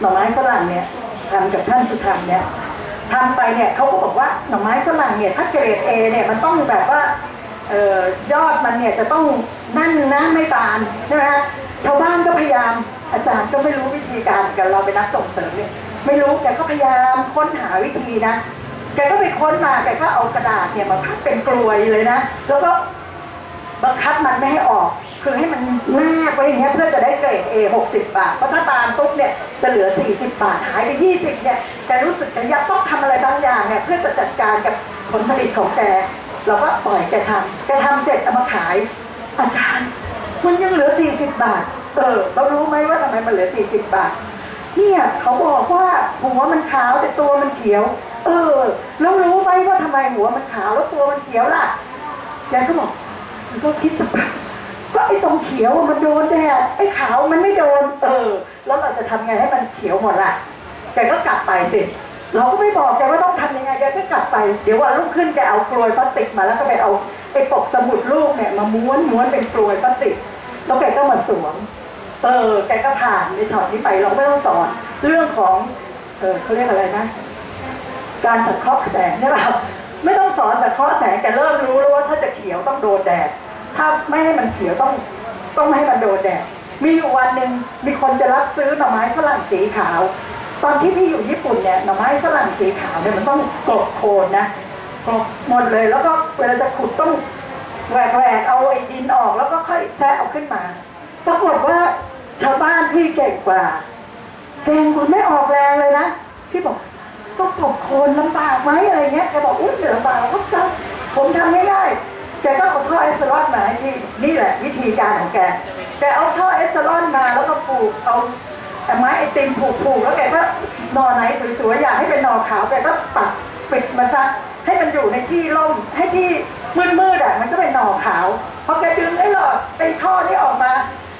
หน่อไม้ฝรั่งเนี่ยทำกับท่านสุธรรมเนี่ยทำไปเนี่ยเขาก็บอกว่าหน่อไม้ฝรั่งเนี่ยถ้าเกรด A เนี่ยมันต้องแบบว่ายอดมันเนี่ยจะต้องนั่นนะไม่บานใช่ไหมฮะชาวบ้านก็พยายามอาจารย์ก็ไม่รู้วิธีการกันเราไปนักส่งเสริมเนี่ยไม่รู้แกก็พยายามค้นหาวิธีนะแกก็ไปค้นมาแกก็เอากระดาษเนี่ยมาพับเป็นกลวยเลยนะแล้วก็บังคับมันไม่ให้ออกคือให้มันแนบไว้อย่างเงี้ยเพื่อจะได้เกรด A 60 บาทเพราะถ้าบานตุ๊บเนี่ยจะเหลือ40 บาทหายไป20เนี่ยแกรู้สึกแกอยากต้องทำอะไรบางอย่างเนี่ยเพื่อจะจัดการกับผลผลิตของแกเราก็ปล่อยแกทำเสร็จเอามาขายอาจารย์มันยังเหลือ40 บาทเรารู้ไหมว่าทำไมมันเหลือ40 บาทเนี่ยเขาบอกว่าหัวมันขาวแต่ตัวมันเขียวแล้วรู้ไหมว่าทำไมหัวมันขาวแล้วตัวมันเขียวล่ะยายก็บอกมันก็คิดสักพักก็ไอ้ตรงเขียวมันโดนแดดไอ้ขาวมันไม่โดนแล้วเราจะทำไงให้มันเขียวหมดล่ะแกก็กลับไปสิเราก็ไม่บอกแกว่าต้องทำยังไงแกก็กลับไปเดี๋ยววันรุ่งขึ้นแกเอากลวยพลาสติกมาแล้วก็ไปเอาไอ้ปกสมุดลูกเนี่ยมาม้วนเป็นกลวยพลาสติกแล้วแกก็มาสวมแกก็ผ่านในช็อตนี้ไปเราไม่ต้องสอนเรื่องของเขาเรียกอะไรนะการสังเคราะห์แสงใช่ป่ะไม่ต้องสอนสังเคราะห์แสงแกเริ่มรู้แล้วว่าถ้าจะเขียวต้องโดนแดดถ้าไม่ให้มันเขียวต้องให้มันโดนแดดมีอยู่วันหนึ่งมีคนจะรับซื้อหน่อไม้ฝรั่งสีขาวตอนที่พี่อยู่ญี่ปุ่นเนี่ยหน่อไม้ฝรั่งสีขาวเนี่ยมันต้องกรบโคนนะกรบหมดเลยแล้วก็เวลาจะขุดต้องแหวกเอาไอ้ดินออกแล้วก็ค่อยแซะเอาขึ้นมาปรากฏว่าชาวบ้านพี่เก่งคุณไม่ออกแรงเลยนะพี่บอกก็กบโคนลำบากไหมอะไรเงี้ยแกบอกอุ้ยเดี๋ยวลำบากก็ทำผมทำไม่ได้แกก็เอาท่อเอสซลอนมาให้พี่นี่แหละวิธีการของแกเอาท่อเอสซลอนมาแล้วก็ปลูกเอาแต่ไม้ไอติมผูกแล้วแกก็นอไหนสวยๆอยากให้เป็นนอขาวแกก็ปักปิดมันซะให้มันอยู่ในที่ร่มให้ที่มืดๆอ่ะมันก็เป็นนอขาวพอแกดึงไอ้หลอดไอ้ท่อนี่ออกมา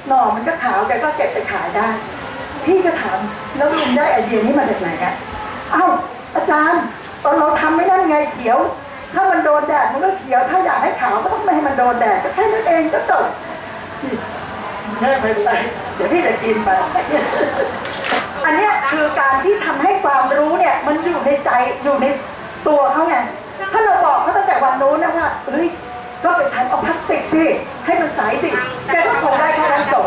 หน่อมันก็ขาวแกก็เก็บไปขายได้พี่ก็ถามแล้วลุงได้ไอเดียนี้มาจากไหนอะเอ้าอาจารย์ตอนเราทำไม่ได้ไงเขียวถ้ามันโดนแดดมันก็เขียวถ้าอยากให้ขาวก็ต้องไม่ให้มันโดนแดดก็แค่นั้นเองก็จบไปเดี๋ยวพี่จะกินไปอันนี้คือการที่ทำให้ความรู้เนี่ยมันอยู่ในใจอยู่ในตัวเขาไงถ้าเราบอกเขาตั้งแต่วันนู้นนะว่าเอ้ยก็ไปทำเอาพลาสติกสิให้มันใสสิแกก็คงได้แค่นั้นจบ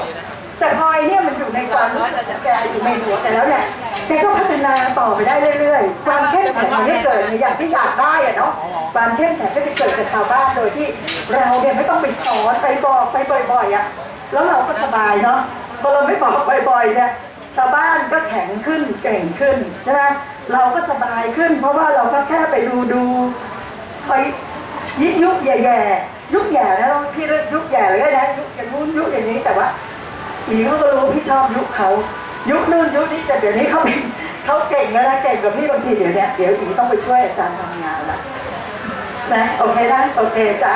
แต่พอยเนี่ยมันอยู่ในความรู้สึกแกอยู่ในหัวแต่แล้วเนี่ยแกก็พัฒนาต่อไปได้เรื่อยๆความเข้มแข็งมันจะเกิดในอย่างที่อยากได้อะเนาะความเข้มแข็งก็จะเกิดจากชาวบ้านโดยที่เราเนี่ยไม่ต้องไปสอนไปบอกไปบ่อยๆอะแล้วเราก็สบายเนาะพอเราไม่บอกบ่อยๆเนี่ยชาวบ้านก็แข็งขึ้นเก่งขึ้นใช่ไหมเราก็สบายขึ้นเพราะว่าเราก็แค่ไปดูคอยยุกแย่ๆยุกแย่แล้วพี่เลิกยุกแย่เลยนะยุกอย่างนู้นยุกอย่างนี้แต่ว่าอีเขาก็รู้พี่ชอบยุกเขายุกนู่นยุกนี้แต่เดี๋ยวนี้เขาเก่งแล้วนะเก่งกว่าพี่บางทีเดี๋ยวอีต้องไปช่วยอาจารย์ทำงานละนะโอเคนะโอเคจ้า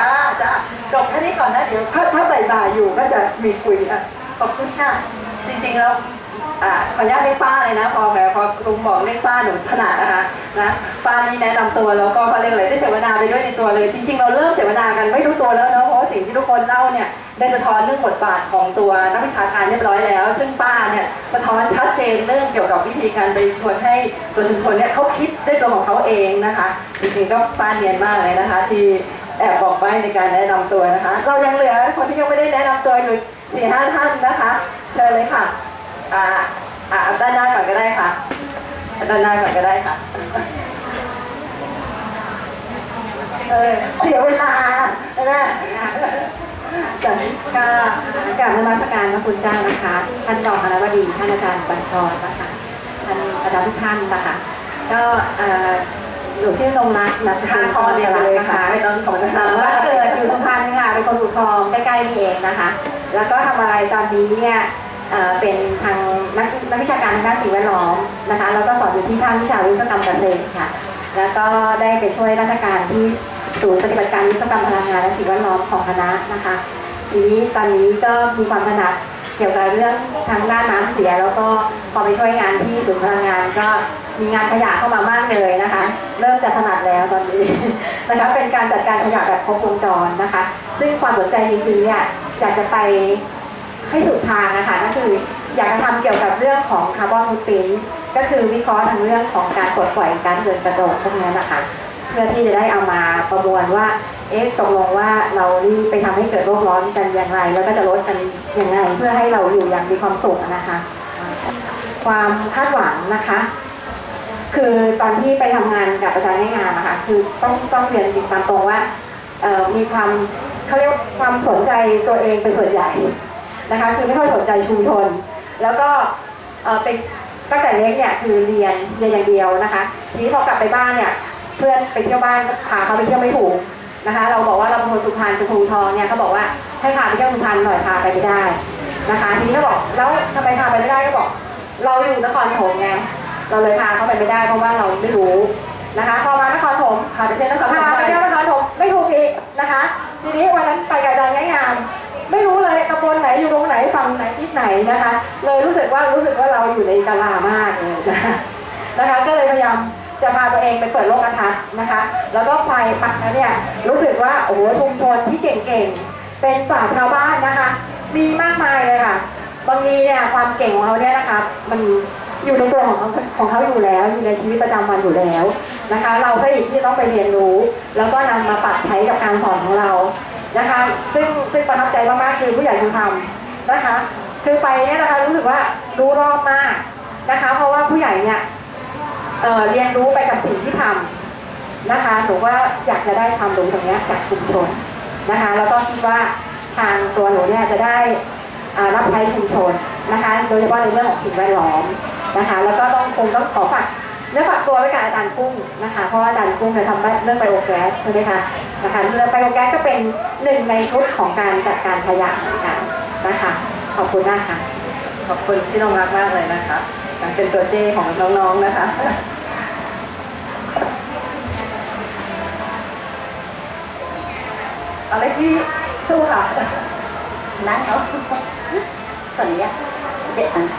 จบแค่นี้ก่อนนะเดี๋ยวถ้าบ่ายๆอยู่ก็จะมีคุยนะขอบคุณค่ะจริงๆแล้วขออนุญาตเรียกป้าเลยนะพอลุงบอกเรียกป้าหนูถนัดนะคะนะป้านี่แนะนำตัวแล้วก็เรื่องอะไรได้เสวนาไปด้วยในตัวเลยจริงๆเราเริ่มเสวนากันไม่รู้ตัวแล้วเนาะเพราะสิ่งที่ทุกคนเล่าเนี่ยได้สะท้อนเรื่องบทบาทของตัวนักวิชาการเรียบร้อยแล้วซึ่งป้าเนี่ยสะท้อนชัดเจนเรื่องเกี่ยวกับวิธีการไปชวนให้ตัวชุมชนเนี่ยเขาคิดด้วยตัวของเขาเองนะคะจริงๆก็ป้าเนียนมากเลยนะคะที่แอบบอกไว้ในการแนะนำตัวนะคะเรายังเหลือคนที่ยังไม่ได้แนะนำตัวอยู่ 4-5 ท่านนะคะเชิญเลยค่ะด้านหน้าก่อนก็ได้ค่ะด้านหน้าก่อนก็ได้ค่ะเสียเวลานะจากนี้ก็กราบนมัสการพระคุณเจ้านะคะท่านรองคณบดีท่านอาจารย์ปัญชรนะคะท่านอาจารย์ทุกท่านนะคะก็หนูชื่อนงรัตน์นะคะขอเรียนเลยค่ะไม่ต้องขอประทานว่าเกิดอยู่สุพรรณค่ะเป็นคนบุรีรัมย์ใกล้ๆนี่เองนะคะแล้วก็ทำอะไรตอนนี้เนี่ยเป็นทางนักวิชาการด้านสิ่งแวดล้อมนะคะแล้วก็สอนอยู่ที่ภาควิชาวิศวกรรมเกษตรค่ะแล้วก็ได้ไปช่วยราชการที่ศูนย์ปฏิบัติการวิศวกรรมพลังงานและสิ่งแวดล้อมของคณะนะคะทีนี้ตอนนี้ก็มีความถนัด เกี่ยวกับเรื่องทางด้านน้ำเสียแล้วก็พอไปช่วยงานที่ศูนย์พลังงานก็มีงานขยะเข้ามามากเลยนะคะเริ่มจะถนัดแล้วตอนนี้นะคะเป็นการจัดการขยะแบบครบวงจรนะคะซึ่งความสนใจจริงๆเนี่ยอยากจะไปให้สุดทางนะคะนั่นคืออยากจะทำเกี่ยวกับเรื่องของคาร์บอนฟุตพริ้นท์ก็คือวิเคราะห์ทางเรื่องของการปลดปล่อยการเดินกระโดดพวกนี้นะคะเพื่อที่จะได้เอามาประมวลว่าเอ๊ะตกลงว่าเรานี่ไปทำให้เกิดโลกร้อนกันอย่างไรแล้วก็จะลดกันอย่างไรเพื่อให้เราอยู่อย่างมีความสุขนะคะความคาดหวังนะคะคือตอนที่ไปทำงานกับอาจารย์ในงานนะคะคือต้องเรียนติดตามตรงว่ามีความเขาเรียกความสนใจตัวเองเป็นส่วนใหญ่นะคะคือไม่ค่อยสนใจชุมชนแล้วก็เป็นตั้งแต่เล็กเนี่ยคือเรียนอย่างเดียวนะคะทีนี้พอกลับไปบ้านเนี่ยเพื่อนไปเที่ยวบ้านพาเขาไปเที่ยวไม่ถูกนะคะเราบอกว่าเราเป็นคนสุพรรณเป็นคนทองเนี่ยเขาบอกว่าให้พาไปเที่ยวสุพรรณหน่อยพาไปไม่ได้นะคะทีนี้เขาบอกแล้วทำไมพาไปไม่ได้ก็บอกเราอยู่นครปฐมไงเราเลยพาเขาไปไม่ได้เพราะว่าเราไม่รู้นะคะพอมานครปฐมพาไปเที่ยวนครปฐมไม่ถูกอีกนะคะทีนี้วันนั้นไปกับอาจารย์งานไม่รู้เลยตำบลไหนอยู่ตรงไหนฝั่งไหนทิศไหนนะคะเลยรู้สึกว่าเราอยู่ในกาลามากเลยนะคะก็เลยพยายามจะพาตัวเองไปเปิดโลกทัศน์นะคะแล้วก็ไปปักแล้วเนี่ยรู้สึกว่าโอ้โหชุมชนที่เก่งๆเป็นป่าชาวบ้านนะคะมีมากมายเลยค่ะบางทีเนี่ยความเก่งของเขาเนี่ยนะคะมันอยู่ในตัวของเขาอยู่แล้วอยู่ในชีวิตประจำวันอยู่แล้วนะคะเราก็อีกที่ต้องไปเรียนรู้แล้วก็นำมาปรับใช้กับการสอนของเรานะคะซึ่งประทับใจมากๆคือผู้ใหญ่คุณธรรมนะคะคือไปเนี่ยนะคะรู้สึกว่ารู้รอบมากนะคะเพราะว่าผู้ใหญ่เนี่ยเรียนรู้ไปกับสิ่งที่ทำนะคะหนูว่าอยากจะได้ความรู้ตรงนี้จากชุมชนนะคะแล้วก็คิดว่าทางตัวหนูเนี่ยจะได้รับใช้ชุมชนนะคะโดยเฉพาะในเรื่องของสิ่งแวดล้อมนะคะแล้วก็คงต้องขอฝากเรื่องฝากตัวไว้กับอาจารย์กุ้งนะคะเพราะว่าอาจารย์กุ้งเนี่ยทำเรื่องไบโอแก๊สใช่ไหมคะนะคะเรื่องไบโอแก๊สก็เป็นหนึ่งในชุดของการจัดการขยะนะคะขอบคุณมากค่ะขอบคุณที่น้องรักมากเลยนะคะเป็นตัวเจ้ของน้องๆนะคะอะไรที่สู้ค่ะนั่งเนาะสวัสดีค่ะ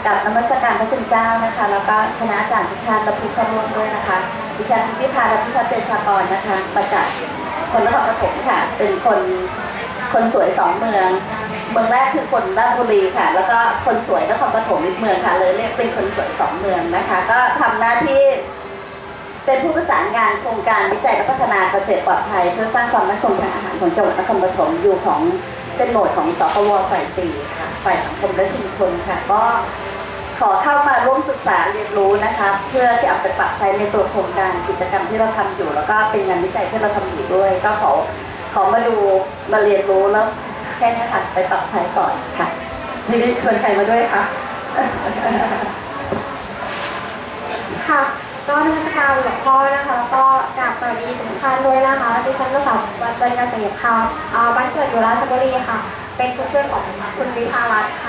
กับนมัสการพระคุณเจ้านะคะแล้วก็คณะอาจารย์ทุกท่านและผู้เข้าร่วมด้วยนะคะดิฉันพิพารัตน์ พิพัฒน์ เตชะกรนะคะประจักษ์คนนครปฐมค่ะเป็นคนสวยสองเมืองแรกคือคนราชบุรีค่ะแล้วก็คนสวยนครปฐมอีกเมืองค่ะเลยเรียกเป็นคนสวยสองเมืองนะคะก็ทำหน้าที่เป็นผู้ประสานงานโครงการวิจัยและพัฒนาเกษตรปลอดภัยเพื่อสร้างความมั่นคงทางอาหารของจังหวัดนครปฐมอยู่ของเป็นโหมดของสปว.ฝ่าย4ค่ะฝ่ายสังคมและชุมชนค่ะก็ขอเข้ามาร่วมศึกษาเรียนรู้นะคะเพื่อที่เอาไปปรับใช้ในตัวโครงการกิจกรรมที่เราทำอยู่แล้วก็เป็นงานวิจัยที่เราทำอยู่ด้วยก็ขอมาดูมาเรียนรู้แล้วแค่นี้ค่ะไปปรับใช้ก่อนค่ะทีนี้ชวนใครมาด้วยคะค่ะก็นมัสการหลวงพ่อนะคะก็กราบสวัสดีทุกท่านด้วยนะคะดิฉันก็สาววัดเบญจเสกค่ะบ้านเกิดอยู่ราชบุรีค่ะเป็นผู้ช่วยของคุณวิภารัตน์ค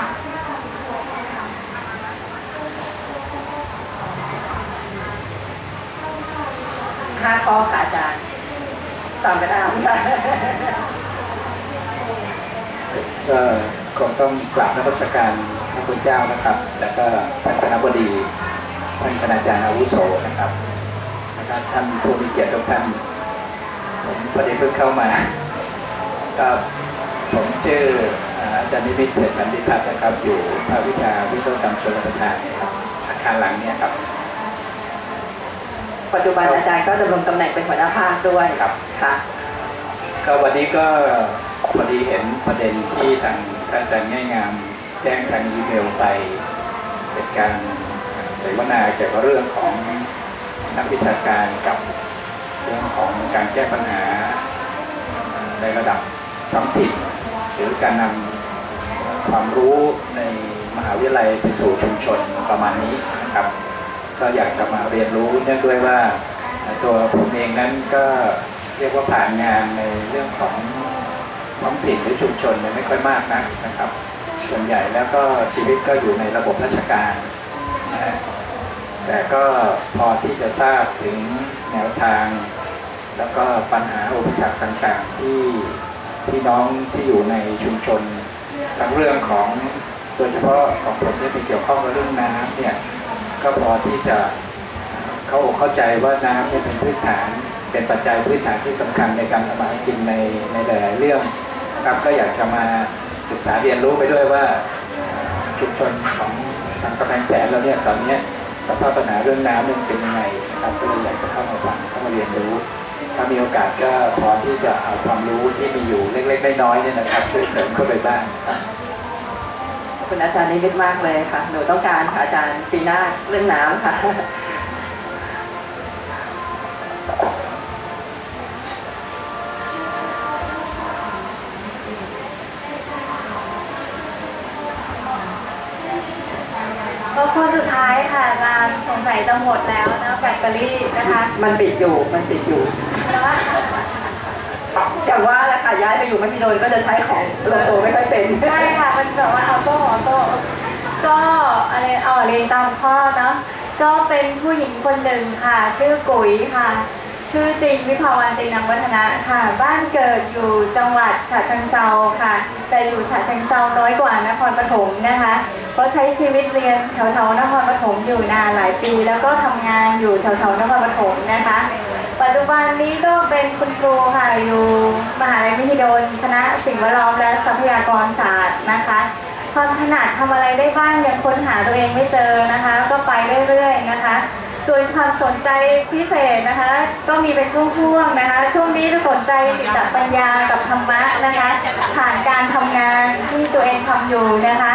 ่ะ5 ข้อค่ะอาจารย์ตามกระดาษก็คงต้องกราบนมัสการพระคุณเจ้านะครับแล้วก็ท่านคณบดีท่านคณาจารย์อาวุโสนะครับท่านผู้มีเกียรติทุกท่านผมพอดีเพิ่งเข้ามาครับผมชื่ออาจารย์นิมิตเถิดสันติพัฒน์นะครับอยู่ภาควิชาวิศวกรรมชลประทานนะครับอาคารหลังเนี่ยครับปัจจุบันอาจารย์ก็ดำรงตำแหน่งเป็นหัวหน้าภาคด้วยครับค่ะก็วันนี้ก็พอดีเห็นประเด็นที่ทางอาจารย์ง่ายงามแจ้งทางอีเมลไปเป็นการเสวนาเกี่ยวกับเรื่องของนักวิชาการกับเรื่องของการแก้ปัญหาในระดับท้องถิ่นหรือการนำความรู้ในมหาวิทยาลัยไปสู่ชุมชนประมาณนี้นะครับก็อยากจะมาเรียนรู้เนื่องด้วยว่าตัวผมเองนั้นก็เรียกว่าผ่านงานในเรื่องของท้องถิ่นหรือชุมชนไม่ค่อยมากนะครับส่วนใหญ่แล้วก็ชีวิตก็อยู่ในระบบราชการแต่ก็พอที่จะทราบถึงแนวทางแล้วก็ปัญหาอุปสรรคต่างๆที่พี่น้องที่อยู่ในชุมชนทั้งเรื่องของ โดยเฉพาะของผมที่ไปเกี่ยวข้องกับเรื่องน้ำเนี่ยก็พอที่จะเข้าใจว่าน้ำเป็นพื้นฐานเป็นปัจจัยพื้นฐานที่สำคัญในการทำมาหากินในหลายๆเรื่องนะครับก็อยากจะมาศึกษาเรียนรู้ไปด้วยว่าชุมชนของทางกำแพงแสนเราเนี่ยตอนนี้สภาพปัญหาเรื่องน้ำมันเป็นยังไงนะครับก็เลยอยากจะเข้ามาฟังเข้ามาเรียนรู้ถ้ามีโอกาสก็ขอที่จะเอาความรู้ที่มีอยู่เล็กๆน้อยๆเนี่ยนะครับช่วยเสริมเข้าไปบ้างขอบคุณอาจารย์นิมิตมากเลยค่ะหนูต้องการค่ะอาจารย์ปีหน้าเรื่องน้ำค่ะข้อสุดท้ายค่ะงานสงสัยจะหมดแล้วนะแบตเตอรี่นะคะมันปิดอยู่แต่ว่าราคาย้ายไปอยู่ไม่มีโดนก็จะใช้ของโลโซไม่ค่อยเป็นใช่ค่ะมันแบบว่าเอาโต้ก็อะไรเอาอะไรตามข้อเนาะก็เป็นผู้หญิงคนหนึ่งค่ะชื่อกุ๋ยค่ะชื่อจริงวิภาวันตินังวัฒนะค่ะบ้านเกิดอยู่จังหวัดฉะเชิงเทราค่ะแต่อยู่ฉะเชิงเทราน้อยกว่านครปฐมนะคะเพราะใช้ชีวิตเรียนแถวๆนครปฐมอยู่นานหลายปีแล้วก็ทำงานอยู่แถวๆนครปฐมนะคะปัจจุบันนี้ก็เป็นคุณครูค่ะอยู่มหาวิทยาลัยมหิดลคณะสิ่งแวดล้อมและทรัพยากรศาสตร์นะคะความถนัดทำอะไรได้บ้างยังค้นหาตัวเองไม่เจอนะคะก็ไปเรื่อยๆนะคะส่วนความสนใจพิเศษนะคะก็มีเป็นช่วงๆนะคะช่วงนี้จะสนใจจิตปัญญากับธรรมะนะคะผ่านการทำงานที่ตัวเองทำอยู่นะคะ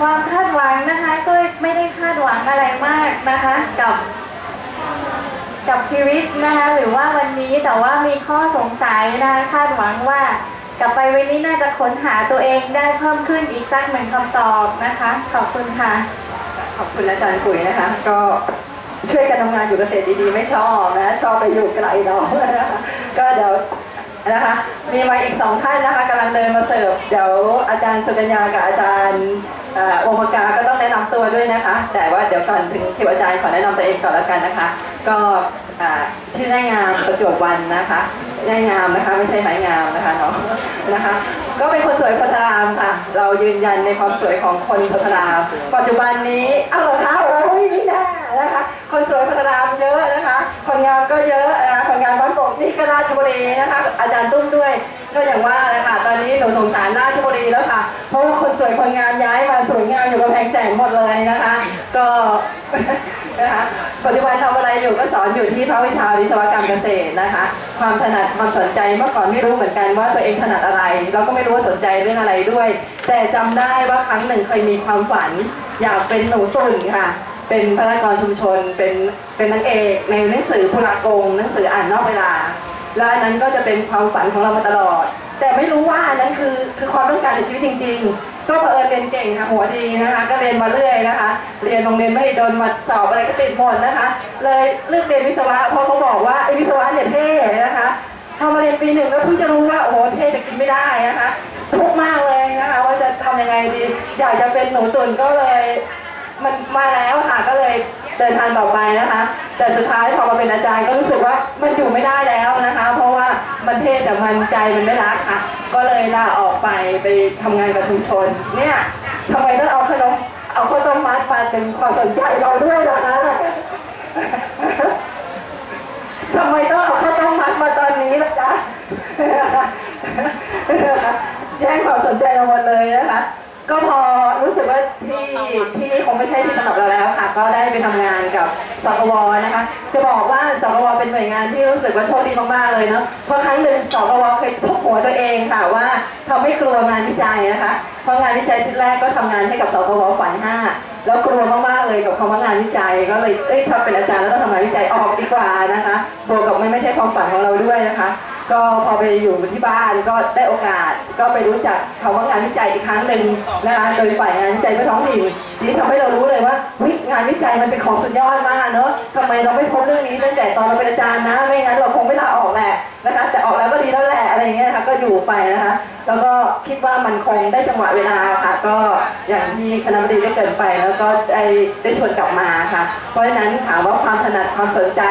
ความคาดหวังนะคะก็ไม่ได้คาดหวังอะไรมากนะคะกับชีวิตนะคะหรือว่าวันนี้แต่ว่ามีข้อสงสัยนะคะคาดหวังว่ากลับไปวันนี้น่าจะค้นหาตัวเองได้เพิ่มขึ้นอีกสักหนึ่งคำตอบนะคะขอบคุณค่ะขอบคุณอาจารย์กุ๋ยนะคะก็ช่วยกันทำงานอยู่เกษตรดีๆไม่ชอบนะชอบไปอยู่ไกลเนาะก็เดี๋ยวนะคะมีมาอีก2ท่านนะคะกำลังเดินมาเสิร์ฟเดี๋ยวอาจารย์สุกัญญากับอาจารย์โอมกาก็ต้องแนะนำตัวด้วยนะคะแต่ว่าเดี๋ยวก่อนถึงที่อาจารย์ขอแนะนำตัวเองก่อนละกันนะคะก็ชื่อนายงามประจวบวรรณนะคะนายงามนะคะไม่ใช่หมายงามนะคะเนาะนะคะก็เป็นคนสวยโพธารามค่ะเรายืนยันในความสวยของคนโพธารามปัจจุบันนี้เอาเหรอคะโอ้ยนี่น่านะคะคนสวยโพธารามเยอะนะคะคนงามก็เยอะนะคะคนงามบ้านผมนี่ก็ราชบุรีนะคะอาจารย์ตุ้มด้วยก็อย่างว่าเลยค่ะตอนนี้หนูสงสารราชบุรีแล้วค่ะเพราะว่าคนสวยคนงามย้ายมาสวยงามอยู่กำแพงแสนหมดเลยนะคะก็นะคะปัจจุบันทำอะไรอยู่ก็สอนอยู่ที่ภาควิชาวิศวกรรมเกษตรนะคะความถนัดความสนใจเมื่อก่อนไม่รู้เหมือนกันว่าตัวเองถนัดอะไรเราก็ไม่รู้ว่าสนใจเรื่องอะไรด้วยแต่จำได้ว่าครั้งหนึ่งเคยมีความฝันอยากเป็นหนูตุ่นค่ะเป็นพนักงานชุมชนเป็นนางเอกในหนังสือภูรากงหนังสืออ่านนอกเวลาแล้วนั้นก็จะเป็นความฝันของเรามาตลอดแต่ไม่รู้ว่านั้นคือความต้องการในชีวิตจริงๆก็เผอิญเรียนเก่งค่ะหัวดีนะคะก็เรียนมาเรื่อยนะคะเรียนโรงเรียนไม่โดนมาสอบอะไรก็ติดหมดนะคะเลยเลือกเรียนวิศวะเพราะเขาบอกว่าวิศวะเนี่ยเท่นะคะพอมาเรียนปีหนึ่งก็เพิ่งจะรู้ว่าโอ้เท่จะกินไม่ได้นะคะทุกข์มากเลยนะคะว่าจะทำยังไงดีอยากจะเป็นหนูตุ่นก็เลยมันมาแล้วค่ะก็เลยเดินทางต่อไปนะคะแต่สุดท้ายพอมาเป็นอาจารย์ก็รู้สึกว่ามันอยู่ไม่ได้แล้วนะคะเพราะว่ามันเทศแต่มันใจมันไม่รักค่ะก็เลยลาออกไปทำงานกับชุมชนเนี่ยทำไมต้องเอาข้าวต้มมัดมาเป็นความสนใจเราด้วยนะคะทำไมต้องเอาข้าวต้มมัดมาตอนนี้ล่ะจ๊ะแย่งความสนใจเราหมดเลยนะคะก็พอรู้สึกว่าที่นี่คงไม่ใช่ที่สำหรับเราแล้วค่ะก็ได้ไปทำงานกับสกว.นะคะจะบอกว่าสกว.เป็นหน่วยงานที่รู้สึกว่าโชคดีมากๆเลยเนาะเพราะครั้งหนึ่งสกว.เคยทุบหัวตัวเองค่ะว่าเขาไม่กลัวงานวิจัยนะคะเพราะงานวิจัยชุดแรกก็ทำงานให้กับสกว.ฝ่ายห้าแล้วกลัวมากๆเลยกับคำว่างานวิจัยก็เลยถ้าเป็นอาจารย์แล้วก็ทำงานวิจัยออกดีกว่านะคะบวกกับไม่ใช่ความฝันของเราด้วยนะคะก็พอไปอยู่ที่บ้านก็ได้โอกาสก็ไปรู้จักคำว่างานวิจัยอีกครั้งหนึ่งนะคะโดยฝ่ายงานวิจัยเพื่อท้องถิ่น นี่ทำให้เรารู้เลยว่าวิงานวิจัยมันเป็นของสุดยอดมากเนอะทำไมเราไม่พบเรื่องนี้ตั้งแต่ตอนเราเป็นอาจารย์นะไม่งั้นเราคงไม่ลาออกแหละนะคะแต่ออกแล้วก็ดีแล้วแหละอะไรอย่างเงี้ยค่ะก็อยู่ไปนะคะแล้วก็คิดว่ามันคงได้จังหวะเวลาค่ะก็อย่างที่คณะบดีก็เกินไปแล้วก็ได้ชวนกลับมาค่ะเพราะฉะนั้นถามว่าความถนัดความสนใจ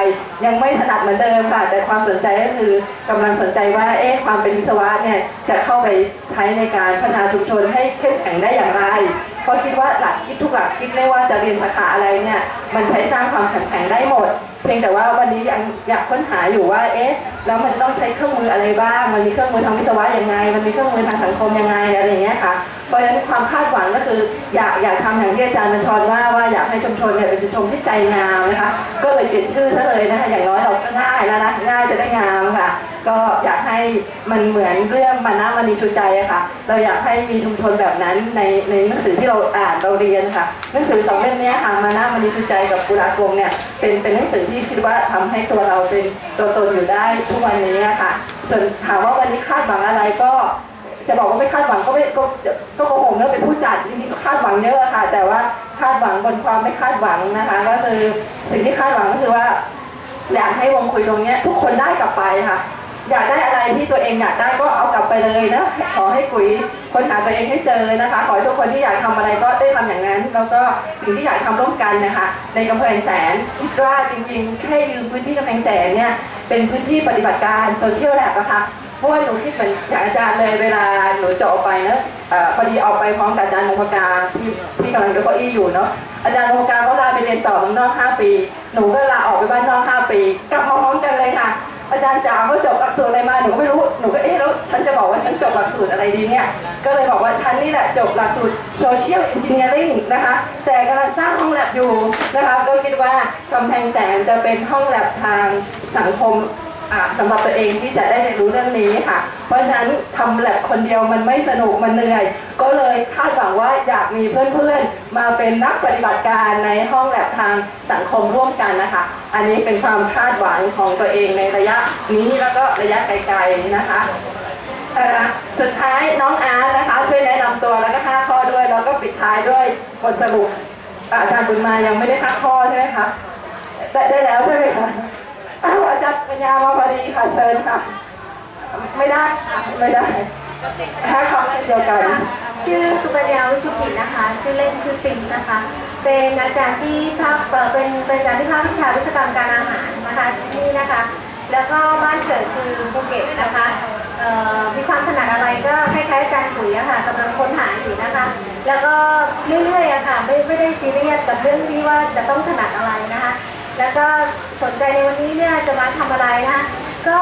ยังไม่ถนัดเหมือนเดิมค่ะแต่ความสนใจก็คือกำลังสนใจว่าความเป็นวิศวะเนี่ยจะเข้าไปใช้ในการพัฒนาชุมชนให้เข้มแข็งได้อย่างไรเพราะคิดว่าหลักคิดทุกหลักคิดไม่ว่าจะเรียนสาขาอะไรเนี่ยมันใช้สร้างความแข็งแกร่งได้หมดเพียงแต่ว่าวันนี้ยังอยากค้นหาอยู่ว่าแล้วมันต้องใช้เครื่องมืออะไรบ้างมันมีเครื่องมือทางวิศวะยังไงมันมีเครื่องมือทางสังคมยังไงอะไรอย่างเงี้ยค่ะเพราะฉะนั้นความคาดหวังก็คืออยากทำอย่างที่อาจารย์บัญชรว่าอยากให้ชุมชนเนี่ยเป็นชุมชนที่ใจงามนะคะก็เลยเปลี่ยนชื่อซะเลยนะคะอย่างน้อยเราก็ง่ายแล้วนะง่ายจะได้งามค่ะก็อยากให้มันเหมือนเรื่องมานะมณีชูใจค่ะเราอยากให้มีชุมชนแบบนั้นในหนังสือที่เราอ่านเราเรียนค่ะหนังสือ2 เล่มนี้ค่ะมานะมณีชูใจกับปุรากงเนี่ยเป็นหนังสือที่คิดว่าทำให้ตัวเราเป็นตัวตนอยู่ได้ทุกวันนี้ค่ะส่วนถามว่าวันนี้คาดหวังอะไรก็จะบอกว่าไม่คาดหวังก็โกหกเนอะเป็นผู้จัดจริงๆก็คาดหวังเยอะค่ะแต่ว่าคาดหวังบนความไม่คาดหวังนะคะก็คือสิ่งที่คาดหวังก็คือว่าอยากให้วงคุยตรงนี้ทุกคนได้กลับไปค่ะอยากได้อะไรที่ตัวเองอยากได้ก็เอากลับไปเลยนะขอให้คุยคนหาตัวเองให้เจอนะคะขอให้ทุกคนที่อยากทำอะไรก็ได้ทำอย่างนั้นแล้วก็สิ่งที่อยากทำร่วมกันนะคะในกำแพงแสนกล้าจริงๆแค่ยืมพื้นที่กำแพงแสนเนี่ยเป็นพื้นที่ปฏิบัติการโซเชียลแลบนะคะเพราะว่าหนูคิดเหมือนอย่างอาจารย์เลยเวลาหนูจะออกไปนะพอดีออกไปพร้อมกับอาจารย์มงคลการที่กำลังจะเก้าอี้อยู่เนาะอาจารย์มงคลการเขาลาไปเรียนต่อเมืองนอก5 ปีหนูก็ลาออกไปบ้านนอก5 ปีกลับมาพร้อมกันเลยค่ะอาจารย์จ๋าเขาจบหลักสูตรอะไรมาหนูไม่รู้หนูก็แล้วฉันจะบอกว่าฉันจบหลักสูตรอะไรดีเนี่ยก็เลยบอกว่าฉันนี่แหละจบหลักสูตรโซเชียลเอนจิเนียริงนะคะแต่กำลังสร้างห้องแลบอยู่นะคะก็คิดว่ากำแพงแสนจะเป็นห้องแลบทางสังคมสำหรับตัวเองที่จะได้เรียนรู้เรื่องนี้ค่ะเพราะฉะนั้นทำแลบคนเดียวมันไม่สนุกมันเหนื่อยก็เลยคาดหวังว่าอยากมีเพื่อนๆมาเป็นนักปฏิบัติการในห้องแลบทางสังคมร่วมกันนะคะอันนี้เป็นความคาดหวังของตัวเองในระยะนี้แล้วก็ระยะไกลๆนะคะสุดท้ายน้องอาร์ตนะคะช่วยแนะนำตัวแล้วก็5 ข้อด้วยแล้วก็ปิดท้ายด้วยบทสรุปอาจารย์บุญมายังไม่ได้5 ข้อใช่ไหมคะได้แล้วใช่ไหมคะอาจารย์ปัญญามาพอดีค่ะเชิญค่ะไม่ได้ถ้าคำเดียวกันชื่อสุปัญญาวิชุกิจนะคะชื่อเล่นคือสิงนะคะเป็นอาจารย์ที่เป็นอาจารย์ที่ภาควิชาวิศวกรรมการอาหารนะคะที่นี่นะคะแล้วก็บ้านเกิดคือภูเก็ตนะคะมีความถนัดอะไรก็คล้ายๆอาจารย์ปุ๋ยค่ะกำลังค้นหาอยู่นะคะแล้วก็เรื่อยๆค่ะไม่ได้ซีเรียสกับเรื่องที่ว่าจะต้องถนัดอะไรนะคะแล้วก็สนใจในวันนี้เนี่ยจะมาทำอะไรนะก็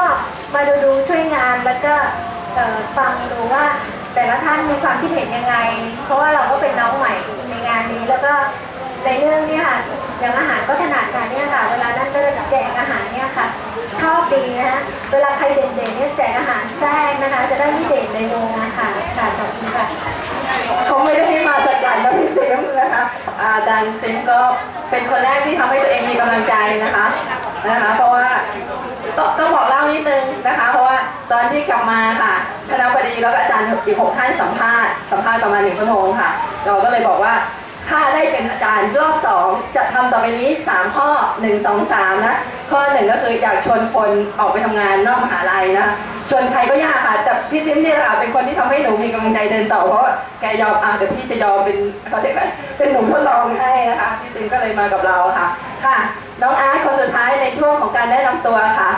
มาดูช่วยงานแล้วก็ฟังดูว่าแต่ละท่านมีความคิดเห็นยังไงเพราะว่าเราก็เป็นน้องใหม่ในงานนี้แล้วก็ในเรื่องนี้ค่ะอย่างอาหารก็ถนัดการเนี่ยค่ะเวลานั่นก็จะแจกอาหารเนี่ยค่ะชอบดีนะคะเวลาใครเด่นๆเนี่ยแจกอาหารแทรกนะคะจะได้ไม่เด่นในโรงอาหารค่ะขอบคุณค่ะเขาไม่ได้ให้มาจัดการแล้วพี่เซมนะคะอาจารย์เซมก็เป็นคนแรกที่ทำให้ตัวเองมีกำลังใจนะคะเพราะว่าต้องบอกเล่านิดนึงนะคะเพราะว่าตอนที่กลับมาค่ะคณะบดีแล้วก็อาจารย์อีก6 ท่านสัมภาษณ์ประมาณ1 ชั่วโมงค่ะเราก็เลยบอกว่าถ้าได้เป็นอาจารย์รอบ 2จะทำต่อไปนี้3 ข้อ1 2 3นะข้อ 1ก็คืออยากชวนคนออกไปทำงานนอกมหาลัยนะชวนใครก็ยากค่ะแต่พี่ซิมนี่แหละเป็นคนที่ทำให้หนูมีกำลังใจเดินต่อเพราะแกยอมเดี๋ยวพี่จะยอมเป็นเขาเรียกว่าเป็นหนูทดลองให้นะคะพี่ซิมก็เลยมากับเราค่ะค่ะน้องอาร์ตคนสุดท้ายในช่วงของการได้นำตัวค่ะ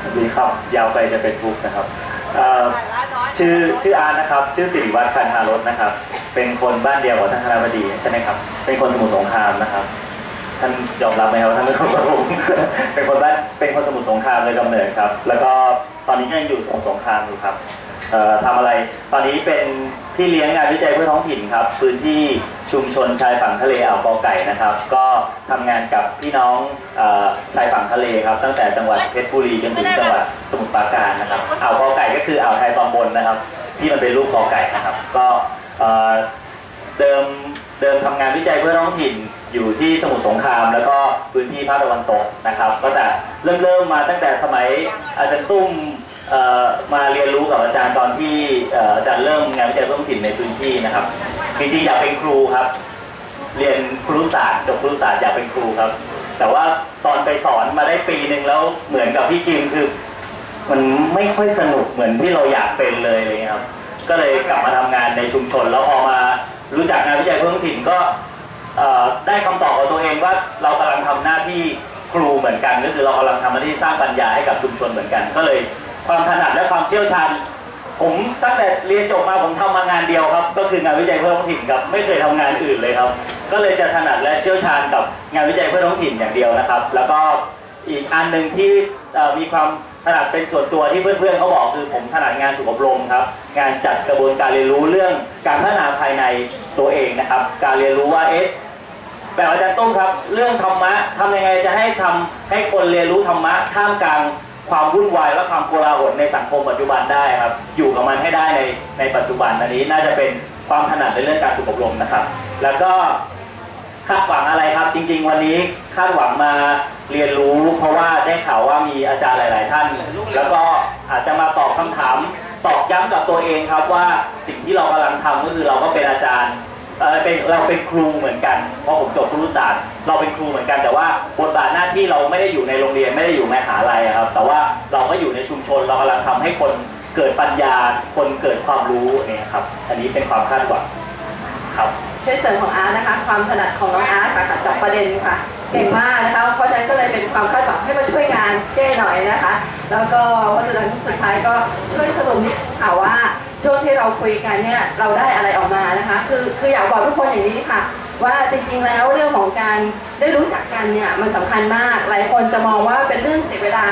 สวัสดีครับยาวไปจะเป็นทุกข์นะครับชื่ออาร์ตนะครับชื่อศิริวัฒน์คันธารสนะครับเป็นคนบ้านเดียวกับท่านคณบดีใช่ไหมครับเป็นคนสมุทรสงครามนะครับท่านยอมรับไหมครับท่านเป็นคนกรุงเป็นคนสมุทรสงครามเลยกำเนิดครับแล้วก็ตอนนี้ยังอยู่สมุทรสงครามอยู่ครับทำอะไรตอนนี้เป็นพี่เลี้ยงงานวิจัยเพื่อท้องถิ่นครับพื้นที่ชุมชนชายฝั่งทะเลอ่าวกอไก่นะครับก็ทำงานกับพี่น้องชายฝั่งทะเลครับตั้งแต่จังหวัดเพชรบุรีจนถึงจังหวัดสมุทรปราการนะครับอ่าวกอไก่ก็คืออ่าวไทยตอนบนนะครับที่มันเป็นรูปกอไก่นะครับก็เดิมทำงานวิจัยเพื่อท้องถิ่นอยู่ที่สมุทรสงครามแล้วก็พื้นที่ภาคตะวันตกนะครับก็จะเริ่มมาตั้งแต่สมัยอาจารย์ตุ้ม มาเรียนรู้กับอาจารย์ตอนที่อาจารย์เริ่มงานวิจัยท้องถิ่นในพื้นที่นะครับจริงๆอยากเป็นครูครับเรียนครุศาสตร์จบครุศาสตร์อยากเป็นครูครับแต่ว่าตอนไปสอนมาได้ปีหนึ่งแล้วเหมือนกับพี่กิมคือมันไม่ค่อยสนุกเหมือนที่เราอยากเป็นเลยอะไรเงี้ยครับก็เลยกลับมาทำงานในชุมชนแล้วพอมารู้จักงานวิจัยท้องถิ่นก็ได้คำตอบกับตัวเองว่าเรากำลังทำหน้าที่ครูเหมือนกันก็คือเรากำลังทำหน้าที่สร้างปัญญาให้กับชุมชนเหมือนกันก็เลยความถนัดและความเชี่ยวชาญผมตั้งแต่เรียนจบมาผมทำมางานเดียวครับก็คืองานวิจัยเพื่อท้องถิ่นครับไม่เคยทำงานอื่นเลยครับก็เลยจะถนัดและเชี่ยวชาญกับงานวิจัยเพื่อท้องถิ่นอย่างเดียวนะครับแล้วก็อีกอันหนึ่งที่มีความถนัดเป็นส่วนตัวที่เพื่อนๆเขาบอกคือผมถนัดงานสุขอบรมครับงานจัดกระบวนการเรียนรู้เรื่องการพัฒนาภายในตัวเองนะครับการเรียนรู้ว่าแบบอาจารย์ตุ้มครับเรื่องธรรมะทำยังไงจะให้ทำให้คนเรียนรู้ธรรมะท่ามกลางความวุ่นวายและความโกลาหลในสังคมปัจจุบันได้ครับอยู่กับมันให้ได้ในปัจจุบันอันนี้น่าจะเป็นความถนัดในเรื่องการฝึกอบรมนะครับแล้วก็คาดหวังอะไรครับจริงๆวันนี้คาดหวังมาเรียนรู้เพราะว่าได้ข่าวว่ามีอาจารย์หลายๆท่านแล้วก็อาจจะมาตอบคำถามตอบย้ำกับตัวเองครับว่าสิ่งที่เรากำลังทำก็คือเราก็เป็นอาจารย์เราเป็นครูเหมือนกันเพราะผมจบครุศาสตร์เราเป็นครูเหมือนกันแต่ว่าบทบาทหน้าที่เราไม่ได้อยู่ในโรงเรียนไม่ได้อยู่ในมหาลัยครับแต่ว่าเราก็อยู่ในชุมชนเรากำลังทำให้คนเกิดปัญญาคนเกิดความรู้เนี่ยครับอันนี้เป็นความคาดหวังครับช่วยเสริมของอาร์ตนะคะความถนัดของน้องอาร์ตค่ะจับประเด็นค่ะเก่งมากนะคะเพราะฉะนั้นก็เลยเป็นความคาดหวังให้มาช่วยงานเจ้หน่อยนะคะแล้วก็วันสุดท้ายก็ช่วยสรุปข่าวว่าช่วงที่เราคุยกันเนี่ยเราได้อะไรออกมานะคะคืออยากบอกทุกคนอย่างนี้ค่ะว่าจริงๆแล้วเรื่องของการได้รู้จักกันเนี่ยมันสำคัญมากหลายคนจะมองว่าเป็นเรื่องเสียเวลา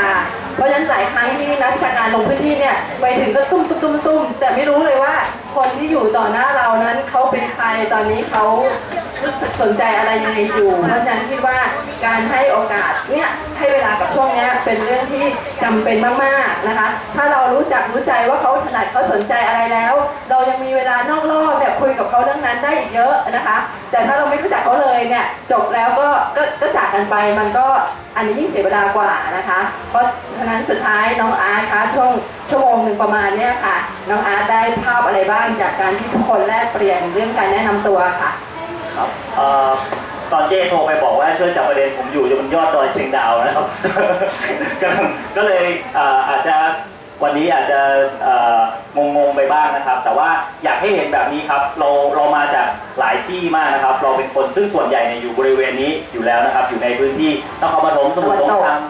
เพราะฉะนั้นหลายครั้งที่นักวิชาการลงพื้นที่เนี่ยไปถึงก็ตุ้มแต่ไม่รู้เลยว่าคนที่อยู่ต่อหน้าเรานั้นเขาเป็นใครตอนนี้เขาสนใจอะไรยังไงอยู่เพราะฉะนั้นคิดว่าการให้โอกาสเนี่ยให้เวลากับช่วงนี้เป็นเรื่องที่จำเป็นมากๆนะคะถ้าเรารู้ใจว่าเขาถนัดเขาสนใจอะไรแล้วเรายังมีเวลานอกรอบแบบคุยกับเขาเรื่องนั้นได้อีกเยอะนะคะแต่ถ้าเราไม่รู้จักเขาเลยเนี่ยจบแล้วก็จากกันไปมันก็อันนี้ยิ่งเสียเวลากว่านะคะเพราะฉะนั้นสุดท้ายน้องอาร์ตคะช่วงชั่วโมงหนึ่งประมาณนี้ค่ะน้องอาร์ตได้ภาพอะไรบ้างจากการที่ทุกคนแลกเปลี่ยนเรื่องการแนะนำตัวค่ะตอนเจ้โทรไปบอกว่าช่วยจับประเด็นผมอยู่บนยอดดอยเชียงดาวนะครับ ก็เลยอาจจะวันนี้อาจจะงงไปบ้างนะครับแต่ว่าอยากให้เห็นแบบนี้ครับเรามาจากหลายที่มากนะครับเราเป็นคนซึ่งส่วนใหญ่อยู่บริเวณนี้อยู่แล้วนะครับอยู่ในพื้นที่นครปฐมสมุทรสงคราม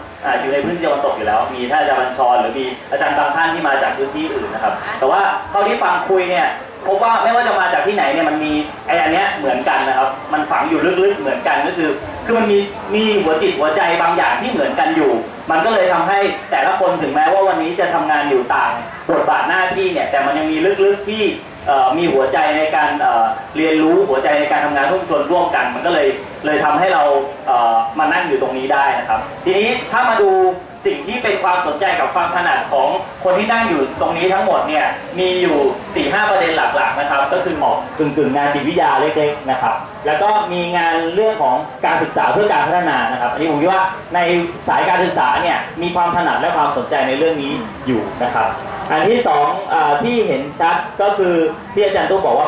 อยู่ในพื้นที่ตะวันตกอยู่แล้วมีท่านอาจารย์บัญชรหรือมีอาจารย์บางท่านที่มาจากพื้นที่อื่นนะครับแต่ว่าเท่าที่ฟังคุยเนี่ยพบว่าไม่ว่าจะมาจากที่ไหนเนี่ยมันมีอันเนี้ยเหมือนกันนะครับมันฝังอยู่ลึกๆเหมือนกันก็คือมันมีหัวจิตหัวใจบางอย่างที่เหมือนกันอยู่มันก็เลยทำให้แต่ละคนถึงแม้ว่าวันนี้จะทำงานอยู่ต่างบทบาทหน้าที่เนี่ยแต่มันยังมีลึกๆที่มีหัวใจในการเรียนรู้หัวใจในการทำงานร่วมชนร่วมกันมันก็เลยทำให้เรามานั่งอยู่ตรงนี้ได้นะครับทีนี้ถ้ามาดูสิ่งที่เป็นความสนใจกับความถนัดของคนที่นั่งอยู่ตรงนี้ทั้งหมดเนี่ยมีอยู่ 4-5 ประเด็นหลักๆนะครับก็คือหมอกกึ่งงานจิตวิทยาเล็กๆนะครับแล้วก็มีงานเรื่องของการศึกษาเพื่อการพัฒนานะครับอันนี้ผมคิดว่าในสายการศึกษาเนี่ยมีความถนัดและความสนใจในเรื่องนี้อยู่นะครับอันที่2ที่เห็นชัดก็คือที่อาจารย์ตู้บอกว่า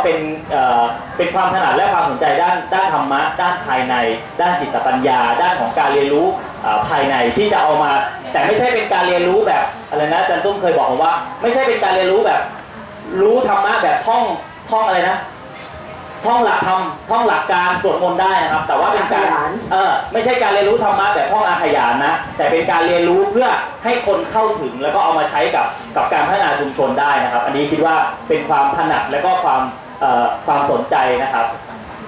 เป็นความถนัดและความสนใจด้านธรรมะด้านภายในด้านจิตปัญญาด้านของการเรียนรู้ภายในที่จะเอามาแต่ไม่ใช่เป็นการเรียนรู้แบบอะไรนะอาจารย์ตุ้มเคยบอกผมว่าไม่ใช่เป็นการเรียนรู้แบบรู้ธรรมะแบบท่องอะไรนะท่องหลักธรรมท่องหลักการสวดมนต์ได้นะครับแต่ว่าเป็นการไม่ใช่การเรียนรู้ธรรมะแบบท่องอาขยานนะแต่เป็นการเรียนรู้เพื่อให้คนเข้าถึงแล้วก็เอามาใช้กับการพัฒนาชุมชนได้นะครับอันนี้คิดว่าเป็นความถนัดและก็ความสนใจนะครับ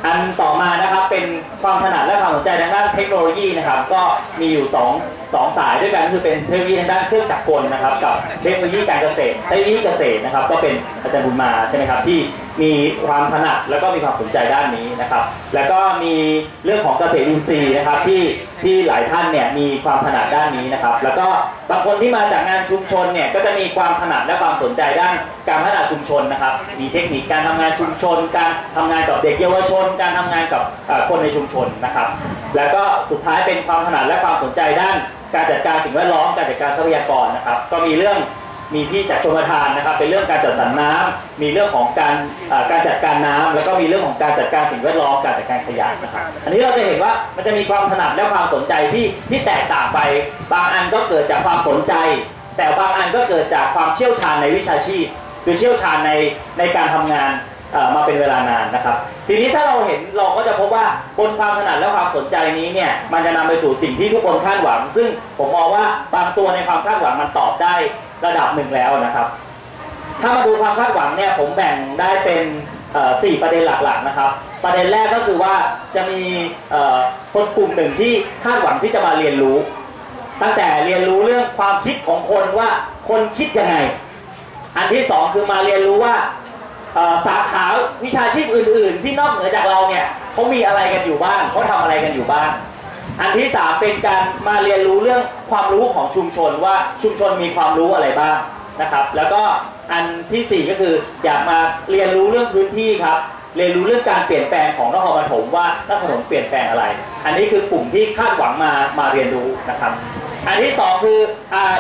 อันต่อมานะครับเป็นความถนัดและความสนใจทางด้านเทคโนโลยีนะครับก็มีอยู่สองสายด้วยกันคือเป็นเทคโนโลยีทางด้านเครื่องจักรกลนะครับกับเทคโนโลยีการเกษตรนะครับก็เป็นอาจารย์บุญมาใช่ไหมครับที่มีความถนัดแล้วก็มีความสนใจด้านนี้นะครับแล้วก็มีเรื่องของเกษตรอินทรีย์นะครับที่หลายท่านเนี่ยมีความถนัดด้านนี้นะครับแล้วก็บางคนที่มาจากงานชุมชนเนี่ยก็จะมีความถนัดและความสนใจด้านการพัฒนาชุมชนนะครับมีเทคนิคการทำงานชุมชนการทำงานกับเด็กเยาวชนการทำงานกับคนในชุมชนนะครับแล้วก็สุดท้ายเป็นความถนัดและความสนใจด้านการจัดการสิ่งแวดล้อมการจัดการทรัพยากรนะครับก็มีเรื่อง มีที่จัดชลประทานนะครับเป็นเรื่องการจัดสรรน้ำมีเรื่องของการจัดการน้ำแล้วก็มีเรื่องของการจัดการสิ่งแวดล้อมการจัดการขยะนะครับอันนี้เราจะเห็นว่ามันจะมีความถนัดและความสนใจที่แตกต่างไปบางอันก็เกิดจากความสนใจแต่บางอันก็เกิดจากความเชี่ยวชาญในวิชาชีพคือเชี่ยวชาญในการทำงานมาเป็นเวลานานนะครับทีนี้ถ้าเราเห็นเราก็จะพบว่าบนความถนัดและความสนใจนี้เนี่ยมันจะนำไปสู่สิ่งที่ทุกคนคาดหวังซึ่งผมมองว่าบางตัวในความคาดหวังมันตอบได้ระดับหนึ่งแล้วนะครับถ้ามาดูความคาดหวังเนี่ยผมแบ่งได้เป็น4ประเด็นหลักๆนะครับประเด็นแรกก็คือว่าจะมีคนกลุ่มหนึ่งที่คาดหวังที่จะมาเรียนรู้ตั้งแต่เรียนรู้เรื่องความคิดของคนว่าคนคิดยังไงอันที่2คือมาเรียนรู้ว่าสาขาวิชาชีพอื่นๆที่นอกเหนือจากเราเนี่ยเขามีอะไรกันอยู่บ้างเขาทำอะไรกันอยู่บ้างอันที่3เป็นการมาเรียนรู้เรื่องความรู้ของชุมชนว่าชุมชนมีความรู้อะไรบ้างนะครับแล้วก็อันที่4ก็คืออยากมาเรียนรู้เรื่องพื้นที่ครับเรียนรู้เรื่องการเปลี่ยนแปลงของนครปฐมว่านครปฐมเปลี่ยนแปลงอะไรอันนี้คือกลุ่มที่คาดหวังมาเรียนรู้นะครับอันที่2คือ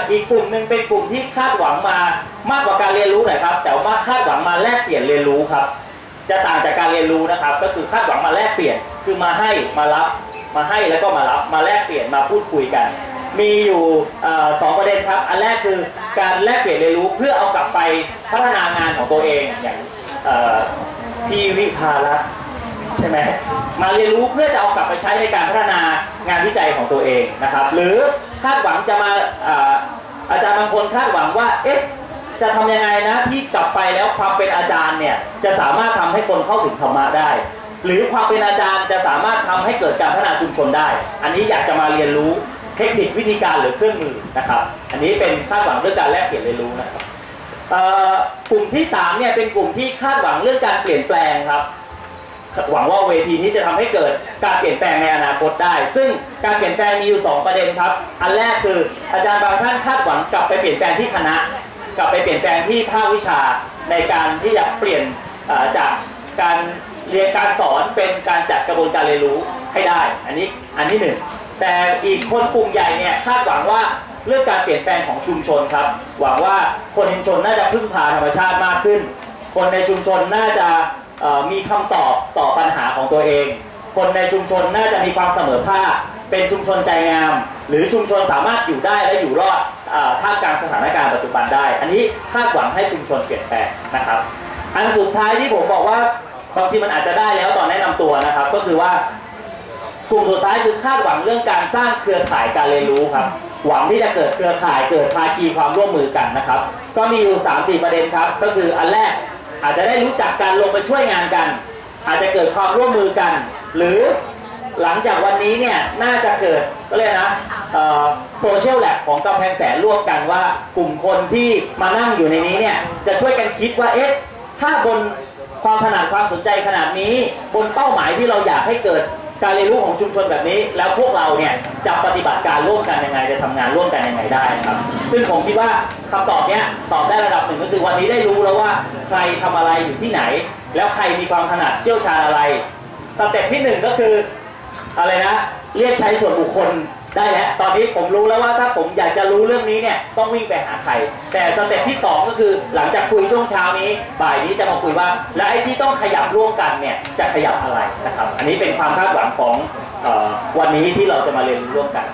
อีกกลุ่มหนึ่งเป็นกลุ่มที่คาดหวังมามากกว่าการเรียนรู้หน่อยครับแต่ว่าคาดหวังมาแลกเปลี่ยนเรียนรู้ครับจะต่างจากการเรียนรู้นะครับก็คือคาดหวังมาแลกเปลี่ยนคือมาให้มารับมาให้แล้วก็มารับมาแลกเปลี่ยนมาพูดคุยกันมีอยู่2ประเด็นครับอันแรกคือการแลกเปลี่ยนเรียนรู้เพื่อเอากลับไปพัฒนางานของตัวเองอย่างพี่วิภารัตน์ใช่ไหมมาเรียนรู้เพื่อจะเอากลับไปใช้ในการพัฒนางานวิจัยของตัวเองนะครับหรือคาดหวังจะมาอาจารย์บางคนคาดหวังว่าเอ๊ะจะทำยังไงนะที่กลับไปแล้วความเป็นอาจารย์เนี่ยจะสามารถทำให้คนเข้าถึงธรรมะได้หรือความเป็นอาจารย์จะสามารถทำให้เกิดการพัฒนาชุมชนได้อันนี้อยากจะมาเรียนรู้เทคนิควิธีการหรือเครื่องมือนะครับอันนี้เป็นคาดหวังเรื่องการแลกเปลี่ยนเรียนรู้นะครับกลุ่มที่3เนี่ยเป็นกลุ่มที่คาดหวังเรื่องการเปลี่ยนแปลงครับหวังว่าเวทีนี้จะทำให้เกิดการเปลี่ยนแปลงในอนาคตได้ซึ่งการเปลี่ยนแปลงมีอยู่2ประเด็นครับอันแรกคืออาจารย์บางท่านคาดหวังกลับไปเปลี่ยนแปลงที่คณะกลับไปเปลี่ยนแปลงที่ภาควิชาในการที่จะเปลี่ยนจากการเรียนการสอนเป็นการจัดกระบวนการเรียนรู้ให้ได้อันนี้อันที่1แต่อีกคนกลุ่มใหญ่เนี่ยคาดหวังว่าเรื่องการเปลี่ยนแปลงของชุมชนครับหวังว่าคนชุมชนน่าจะพึ่งพาธรรมชาติมากขึ้นคนในชุมชนน่าจะมีคำตอบต่อปัญหาของตัวเองคนในชุมชนน่าจะมีความเสมอภาคเป็นชุมชนใจงามหรือชุมชนสามารถอยู่ได้และอยู่รอดท่ามกลางสถานการณ์ปัจจุบันได้อันนี้คาดหวังให้ชุมชนเปลี่ยนแปลงนะครับอันสุดท้ายที่ผมบอกว่าบางทีมันอาจจะได้แล้วตอนแนะนำตัวนะครับก็คือว่ากลุ่มสุดท้ายคือคาดหวังเรื่องการสร้างเครือข่ายการเรียนรู้ครับหวังที่จะเกิดเครือข่ายเกิดภาคีความร่วมมือกันนะครับก็มีอยู่ 3-4 ประเด็นครับก็คืออันแรกอาจจะได้รู้จักกันลงไปช่วยงานกันอาจจะเกิดความร่วมมือกันหรือหลังจากวันนี้เนี่ยน่าจะเกิดก็เลยนะโซเชียลแลบของกำแพงแสนร่วมกันว่ากลุ่มคนที่มานั่งอยู่ในนี้เนี่ยจะช่วยกันคิดว่าเอ๊ะถ้าบนความถนัดความสนใจขนาดนี้บนเป้าหมายที่เราอยากให้เกิดการเรียนรู้ของชุมชนแบบนี้แล้วพวกเราเนี่ยจะปฏิบัติการร่วมกันยังไงจะทำงานร่วมกันยังไงได้ครับซึ่งผมคิดว่าคำตอบเนี้ยตอบได้ระดับหนึ่งก็คือวันนี้ได้รู้แล้วว่าใครทำอะไรอยู่ที่ไหนแล้วใครมีความถนัดเชี่ยวชาญอะไรสเต็ปที่1ก็คืออะไรนะเรียกใช้ส่วนบุคคลได้แล้วตอนนี้ผมรู้แล้วว่าถ้าผมอยากจะรู้เรื่องนี้เนี่ยต้องวิ่งไปหาใครแต่สเต็ปที่2ก็คือหลังจากคุยช่วงเช้านี้บ่ายนี้จะมาคุยว่าและไอ้ที่ต้องขยับร่วมกันเนี่ยจะขยับอะไรนะครับอันนี้เป็นความคาดหวังของวันนี้ที่เราจะมาเรียนร่วมกัน